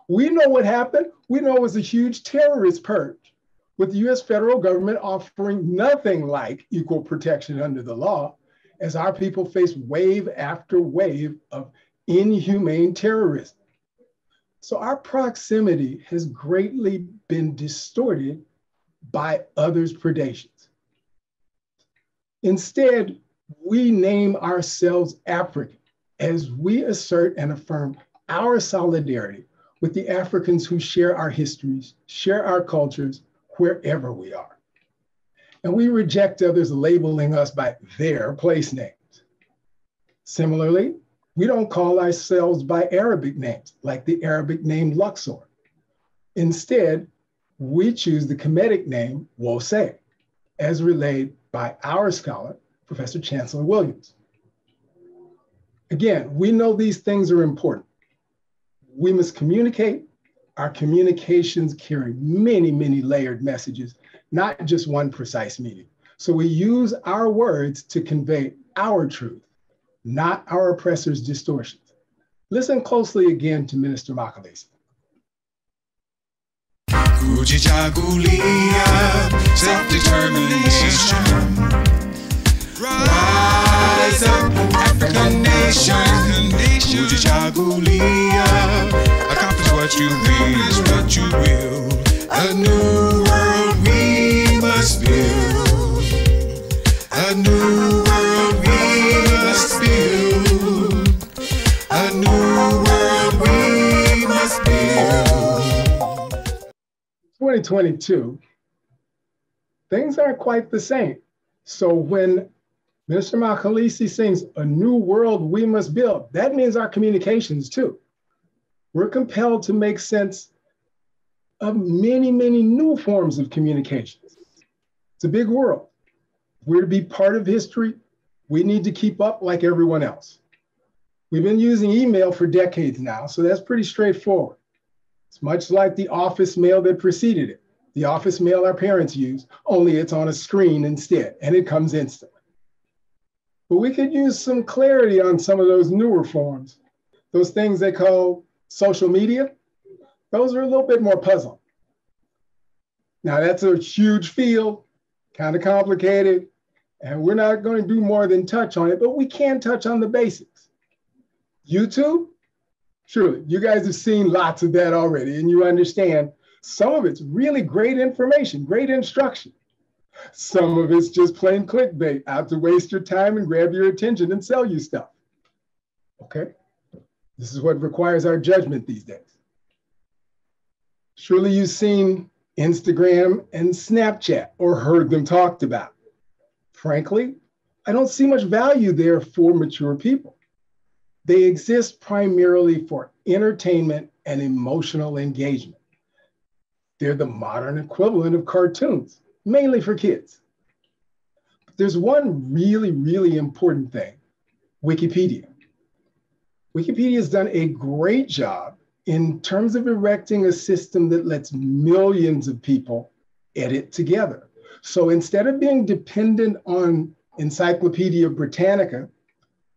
we know what happened. We know it was a huge terrorist purge, with the US federal government offering nothing like equal protection under the law, as our people face wave after wave of inhumane terrorism. So our proximity has greatly been distorted by others' predations. Instead, we name ourselves African as we assert and affirm our solidarity with the Africans who share our histories, share our cultures, wherever we are. And we reject others labeling us by their place names. Similarly, we don't call ourselves by Arabic names, like the Arabic name Luxor. Instead, we choose the Kemetic name Wose, as relayed by our scholar, Professor Chancellor Williams. Again, we know these things are important. We must communicate. Our communications carry many, many layered messages, not just one precise meaning. So we use our words to convey our truth, not our oppressors' distortions. Listen closely again to Minister Makalisi. Kujichagulia, self-determination. Rise up, African nation. Kujichagulia, accomplish what you mean is what you will. A new world we must build. A new world we must build. A new world we must build. 2022, things aren't quite the same. So when Minister Makalisi sings, a new world we must build, that means our communications too. We're compelled to make sense of many, many new forms of communications. It's a big world. We're to be part of history. We need to keep up like everyone else. We've been using email for decades now, so that's pretty straightforward. It's much like the office mail that preceded it, the office mail our parents used, only it's on a screen instead, and it comes instantly. But we could use some clarity on some of those newer forms. Those things they call social media, those are a little bit more puzzling. Now that's a huge field, kind of complicated, and we're not going to do more than touch on it, but we can touch on the basics. YouTube, surely, you guys have seen lots of that already, and you understand some of it's really great information, great instruction. Some of it's just plain clickbait, out to waste your time and grab your attention and sell you stuff. Okay, this is what requires our judgment these days. Surely you've seen Instagram and Snapchat or heard them talked about. Frankly, I don't see much value there for mature people. They exist primarily for entertainment and emotional engagement. They're the modern equivalent of cartoons, mainly for kids. But there's one really, really important thing, Wikipedia. Wikipedia has done a great job in terms of erecting a system that lets millions of people edit together. So instead of being dependent on Encyclopedia Britannica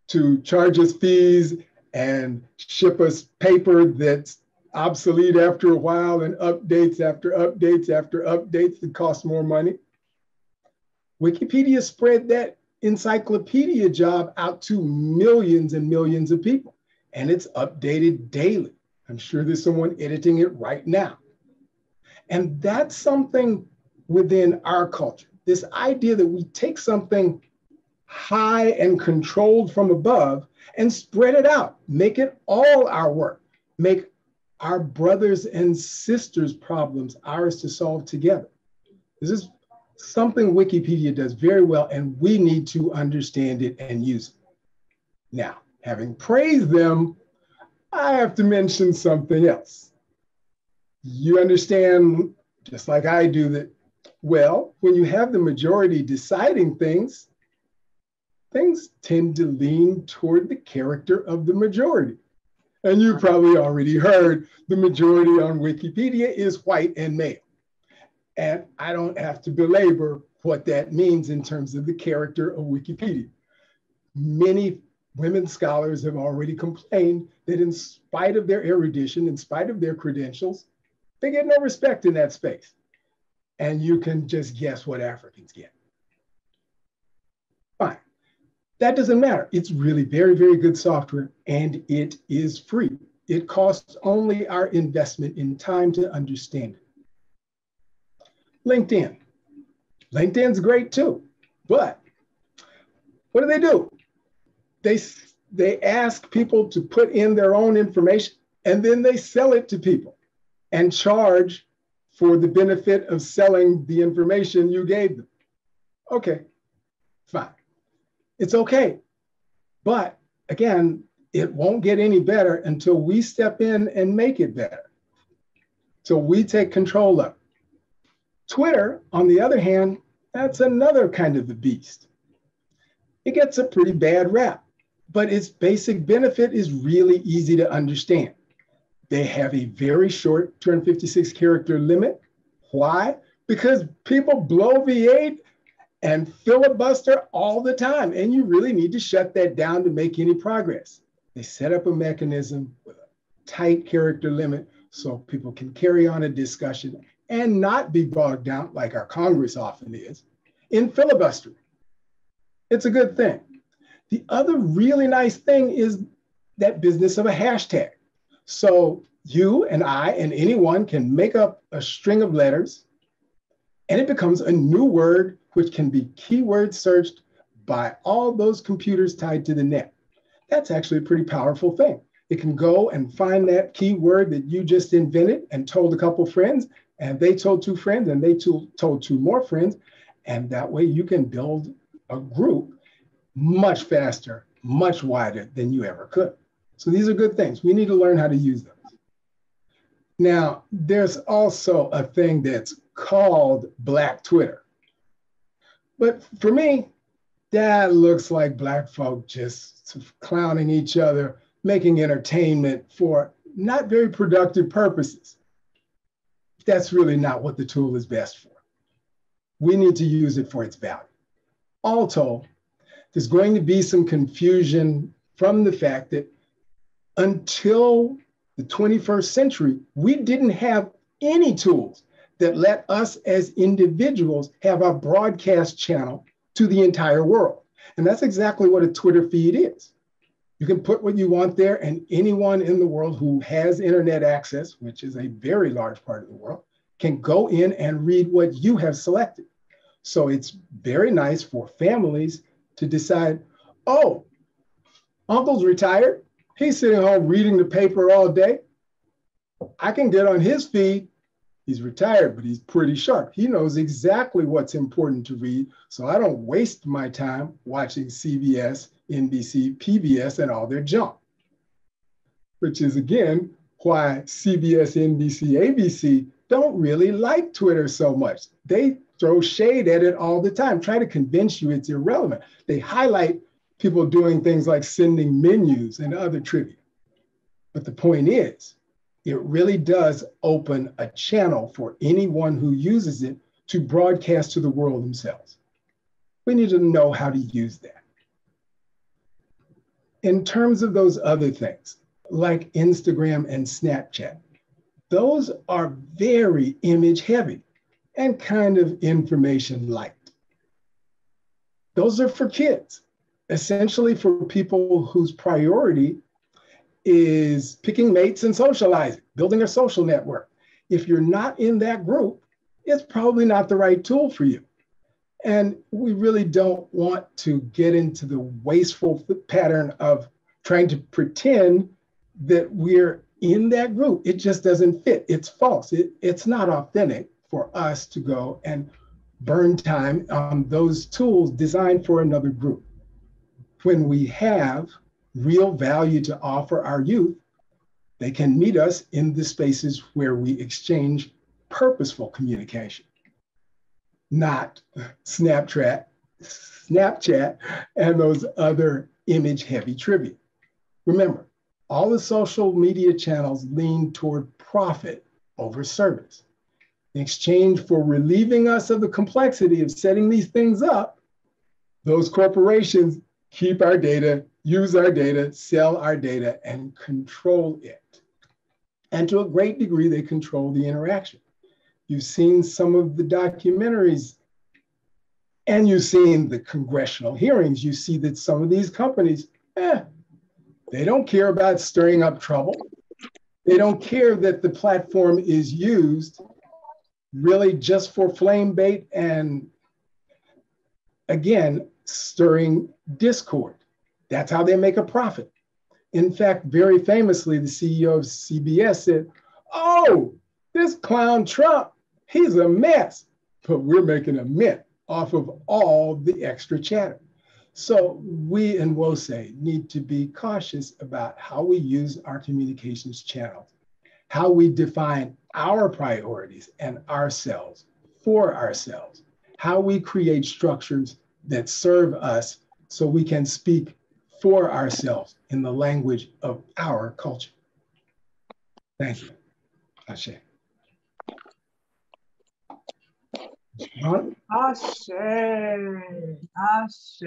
to charge us fees and ship us paper that's obsolete after a while and updates after updates after updates that cost more money, Wikipedia spread that encyclopedia job out to millions and millions of people, and it's updated daily. I'm sure there's someone editing it right now. And that's something within our culture, this idea that we take something high and controlled from above and spread it out, make it all our work, make our brothers and sisters' problems ours to solve together. This is something Wikipedia does very well, and we need to understand it and use it. Now, having praised them, I have to mention something else. You understand, just like I do, that, well, when you have the majority deciding things, things tend to lean toward the character of the majority. And you probably already heard the majority on Wikipedia is white and male. And I don't have to belabor what that means in terms of the character of Wikipedia. Many women scholars have already complained that in spite of their erudition, in spite of their credentials, they get no respect in that space. And you can just guess what Africans get. Fine, that doesn't matter. It's really very, very good software, and it is free. It costs only our investment in time to understand it. LinkedIn. LinkedIn's great too, but what do? They ask people to put in their own information, and then they sell it to people and charge for the benefit of selling the information you gave them. Okay, fine. It's okay. But again, it won't get any better until we step in and make it better. So we take control of it. Twitter, on the other hand, that's another kind of a beast. It gets a pretty bad rap, but its basic benefit is really easy to understand. They have a very short 256 character limit. Why? Because people bloviate and filibuster all the time, and you really need to shut that down to make any progress. They set up a mechanism with a tight character limit so people can carry on a discussion and not be bogged down like our Congress often is in filibustering. It's a good thing. The other really nice thing is that business of a hashtag. So you and I and anyone can make up a string of letters and it becomes a new word which can be keyword searched by all those computers tied to the net. That's actually a pretty powerful thing. It can go and find that keyword that you just invented and told a couple friends, and they told two friends, and they told two more friends, and that way you can build a group much faster, much wider than you ever could. So these are good things. We need to learn how to use them. Now, there's also a thing that's called Black Twitter. But for me, that looks like Black folk just clowning each other, making entertainment for not very productive purposes. That's really not what the tool is best for. We need to use it for its value. All told, there's going to be some confusion from the fact that until the 21st century, we didn't have any tools that let us as individuals have our broadcast channel to the entire world. And that's exactly what a Twitter feed is. You can put what you want there, and anyone in the world who has internet access, which is a very large part of the world, can go in and read what you have selected. So it's very nice for families to decide, oh, uncle's retired. He's sitting home reading the paper all day. I can get on his feed. He's retired, but he's pretty sharp. He knows exactly what's important to read, so I don't waste my time watching CBS, NBC, PBS, and all their junk, which is, again, why CBS, NBC, ABC don't really like Twitter so much. They throw shade at it all the time, try to convince you it's irrelevant. They highlight people doing things like sending menus and other trivia. But the point is, it really does open a channel for anyone who uses it to broadcast to the world themselves. We need to know how to use that. In terms of those other things, like Instagram and Snapchat, those are very image heavy and kind of information light. Those are for kids, essentially for people whose priority is picking mates and socializing, building a social network. If you're not in that group, it's probably not the right tool for you. And we really don't want to get into the wasteful pattern of trying to pretend that we're in that group. It just doesn't fit. It's false. It's not authentic for us to go and burn time on those tools designed for another group. When we have real value to offer our youth, they can meet us in the spaces where we exchange purposeful communication, not Snapchat, and those other image-heavy trivia. Remember, all the social media channels lean toward profit over service. In exchange for relieving us of the complexity of setting these things up, those corporations keep our data, use our data, sell our data, and control it. And to a great degree, they control the interaction. You've seen some of the documentaries and you've seen the congressional hearings. You see that some of these companies, they don't care about stirring up trouble. They don't care that the platform is used really just for flame bait and, again, stirring discord. That's how they make a profit. In fact, very famously, the CEO of CBS said, oh, this clown Trump, he's a mess, but we're making a mint off of all the extra chatter. So we in WOSE need to be cautious about how we use our communications channels, how we define our priorities and ourselves for ourselves, how we create structures that serve us so we can speak for ourselves in the language of our culture. Thank you. Ashe. Ashe. Ashe.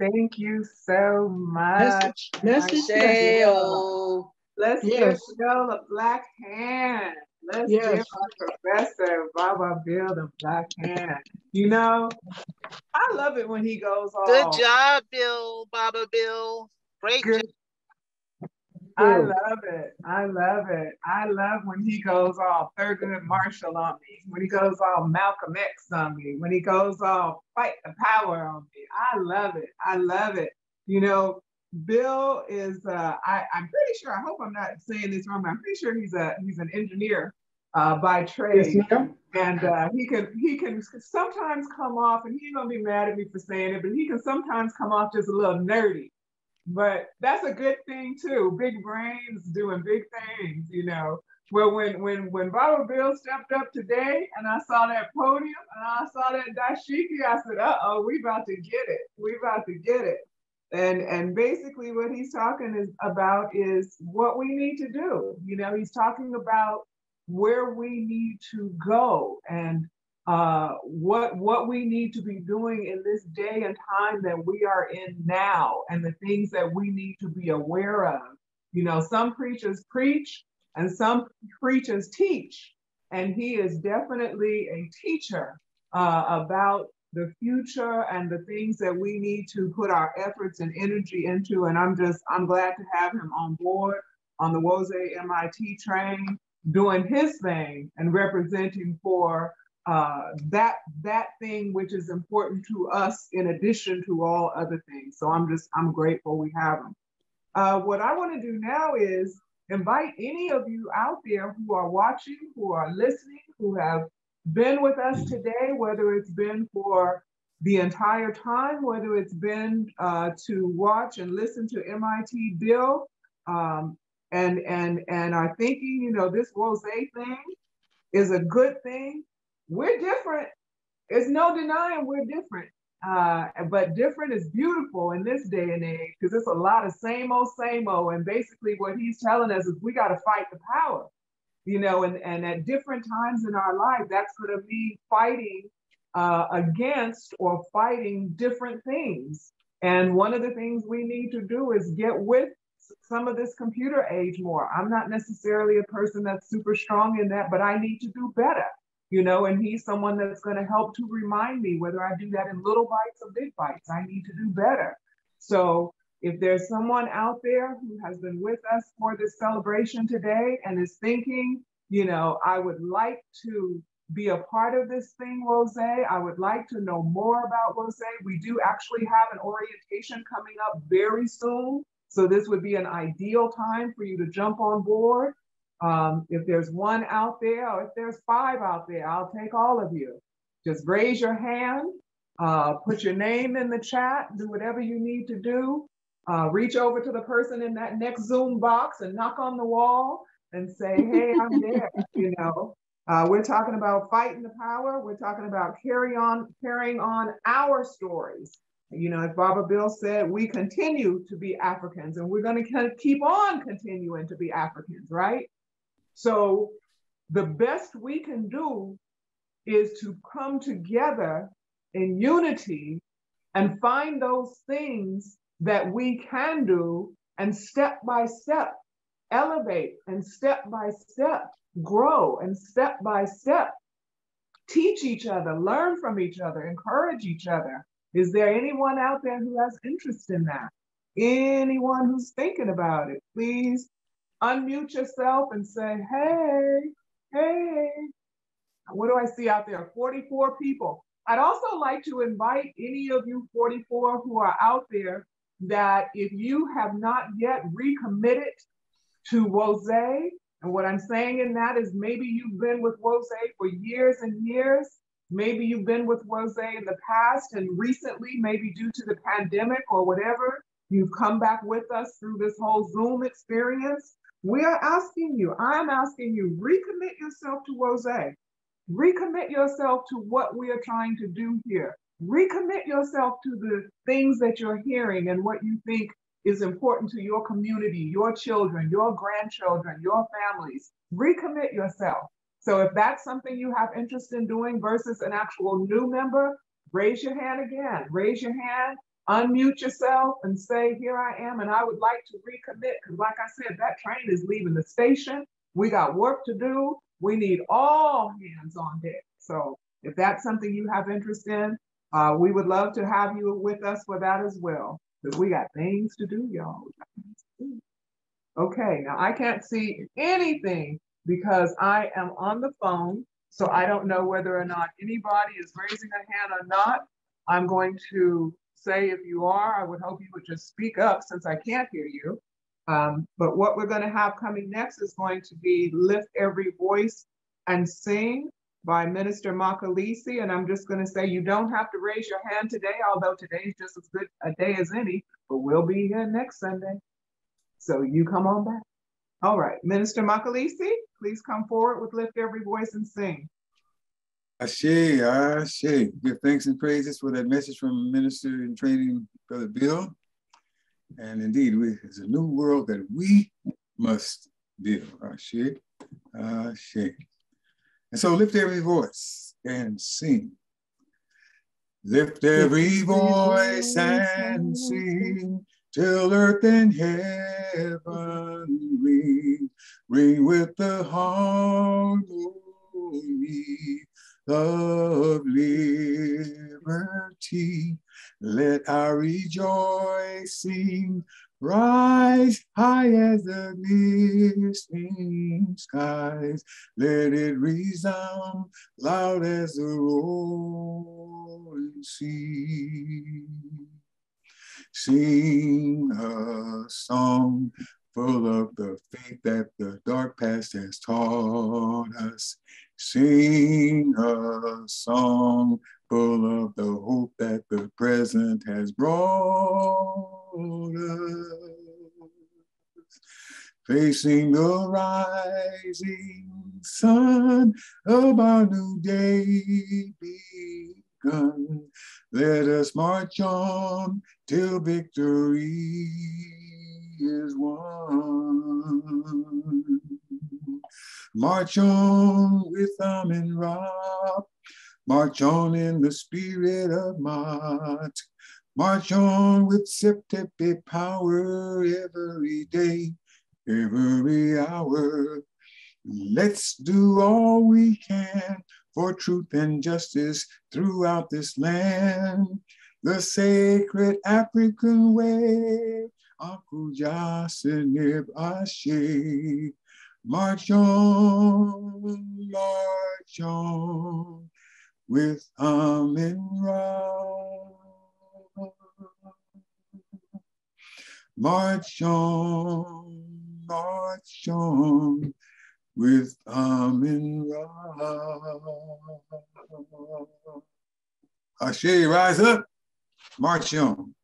Thank you so much. Let's give Bill a black hand. Let's give our Professor Baba Bill a black hand. You know, I love it when he goes on. Good job, Bill, Baba Bill. Great job. I love it. I love it. I love when he goes all Thurgood Marshall on me, when he goes all Malcolm X on me, when he goes all fight the power on me. I love it. I love it. You know, Bill is, I'm pretty sure, I hope I'm not saying this wrong, but I'm pretty sure he's an engineer by trade. Yes, and he can sometimes come off, and he's going to be mad at me for saying it, but he can sometimes come off just a little nerdy. But that's a good thing too. Big brains doing big things, you know. Well, when Baba Bill stepped up today, and I saw that podium, and I saw that dashiki, I said, "Uh-oh, we about to get it. We about to get it." And basically, what he's talking about is what we need to do. You know, he's talking about where we need to go and what we need to be doing in this day and time that we are in now, and the things that we need to be aware of. You know, some preachers preach and some preachers teach, and he is definitely a teacher about the future and the things that we need to put our efforts and energy into. And I'm glad to have him on board on the Woze MIT train, doing his thing and representing for that thing which is important to us in addition to all other things. So I'm grateful we have them. What I want to do now is invite any of you out there who are watching, who are listening, who have been with us today, whether it's been for the entire time, whether it's been to watch and listen to MIT Bill, and are thinking, you know, this Rose thing is a good thing. We're different. There's no denying we're different. But different is beautiful in this day and age, because it's a lot of same old, and basically what he's telling us is we got to fight the power, you know, and at different times in our life, that's going to be fighting against or fighting different things. And one of the things we need to do is get with some of this computer age more. I'm not necessarily a person that's super strong in that, but I need to do better. You know, and he's someone that's going to help to remind me, whether I do that in little bites or big bites, I need to do better. So if there's someone out there who has been with us for this celebration today and is thinking, you know, I would like to be a part of this thing, Rosé, I would like to know more about Rosé. We do actually have an orientation coming up very soon. So this would be an ideal time for you to jump on board. If there's one out there, or if there's five out there, I'll take all of you. Just raise your hand, put your name in the chat, do whatever you need to do. Reach over to the person in that next Zoom box and knock on the wall and say, hey, I'm there, you know. We're talking about fighting the power. We're talking about carrying on our stories. You know, as Baba Bill said, we continue to be Africans, and we're going to kind of keep on continuing to be Africans, right? So the best we can do is to come together in unity and find those things that we can do, and step by step elevate, and step by step grow, and step by step teach each other, learn from each other, encourage each other. Is there anyone out there who has interest in that? Anyone who's thinking about it, please unmute yourself and say, hey, hey. What do I see out there? 44 people. I'd also like to invite any of you 44 who are out there that if you have not yet recommitted to Wozé, and what I'm saying in that is maybe you've been with Wozé for years and years. Maybe you've been with Wozé in the past, and recently, maybe due to the pandemic or whatever, you've come back with us through this whole Zoom experience. We are asking you, I'm asking you, recommit yourself to Wozé. Recommit yourself to what we are trying to do here. Recommit yourself to the things that you're hearing and what you think is important to your community, your children, your grandchildren, your families. Recommit yourself. So if that's something you have interest in doing versus an actual new member, raise your hand again. Raise your hand, unmute yourself and say, here I am, and I would like to recommit, because like I said, that train is leaving the station. We got work to do. We need all hands on deck. So if that's something you have interest in, we would love to have you with us for that as well, because we got things to do, y'all. Okay, now I can't see anything because I am on the phone, so I don't know whether or not anybody is raising a hand or not. I'm going to say if you are, I would hope you would just speak up since I can't hear you. But what we're going to have coming next is going to be Lift Every Voice and Sing by Minister Makalisi. And I'm just going to say you don't have to raise your hand today, although today is just as good a day as any, but we'll be here next Sunday. So you come on back. All right, Minister Makalisi, please come forward with Lift Every Voice and Sing. Ashe, ashe. Give thanks and praises for that message from Minister in Training, Brother Bill. And indeed, it's a new world that we must build. Ashe, ashe. And so lift every voice and sing. Lift every voice and sing till earth and heaven ring. Ring with the harmony of liberty. Let our rejoicing rise high as the misting skies. Let it resound loud as the rolling sea. Sing a song full of the faith that the dark past has taught us. Sing a song full of the hope that the present has brought us. Facing the rising sun of our new day begun, let us march on till victory is won. March on with thumb and rock, march on in the spirit of Mott, march on with September power every day, every hour. Let's do all we can for truth and justice throughout this land. The sacred African way, Anku Jasaneb Ashe. March on, march on, with Amen Ra. March on, with Amen Ra. Ashe, rise up, march on.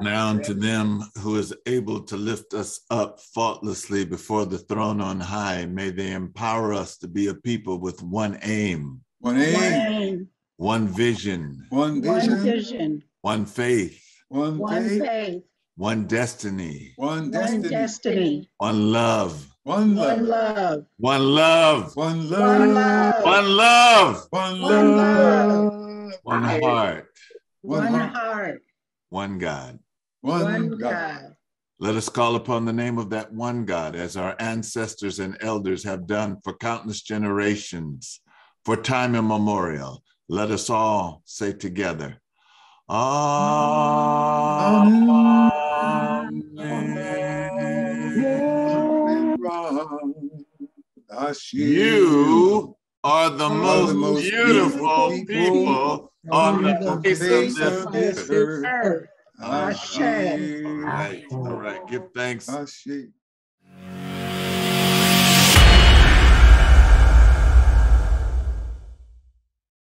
Now unto them who is able to lift us up faultlessly before the throne on high, may they empower us to be a people with one aim. One aim. One, aim. One vision. One vision. One vision. One faith. One faith. Faith. One destiny. One destiny. One destiny. One love. One love. One love. One love. One love. One love. One love. One heart. One heart. One God. One God. Let us call upon the name of that one God as our ancestors and elders have done for countless generations, for time immemorial. Let us all say together, Amen. You are the most beautiful people on the face of this earth. Ashe. All right, give thanks. Ashe.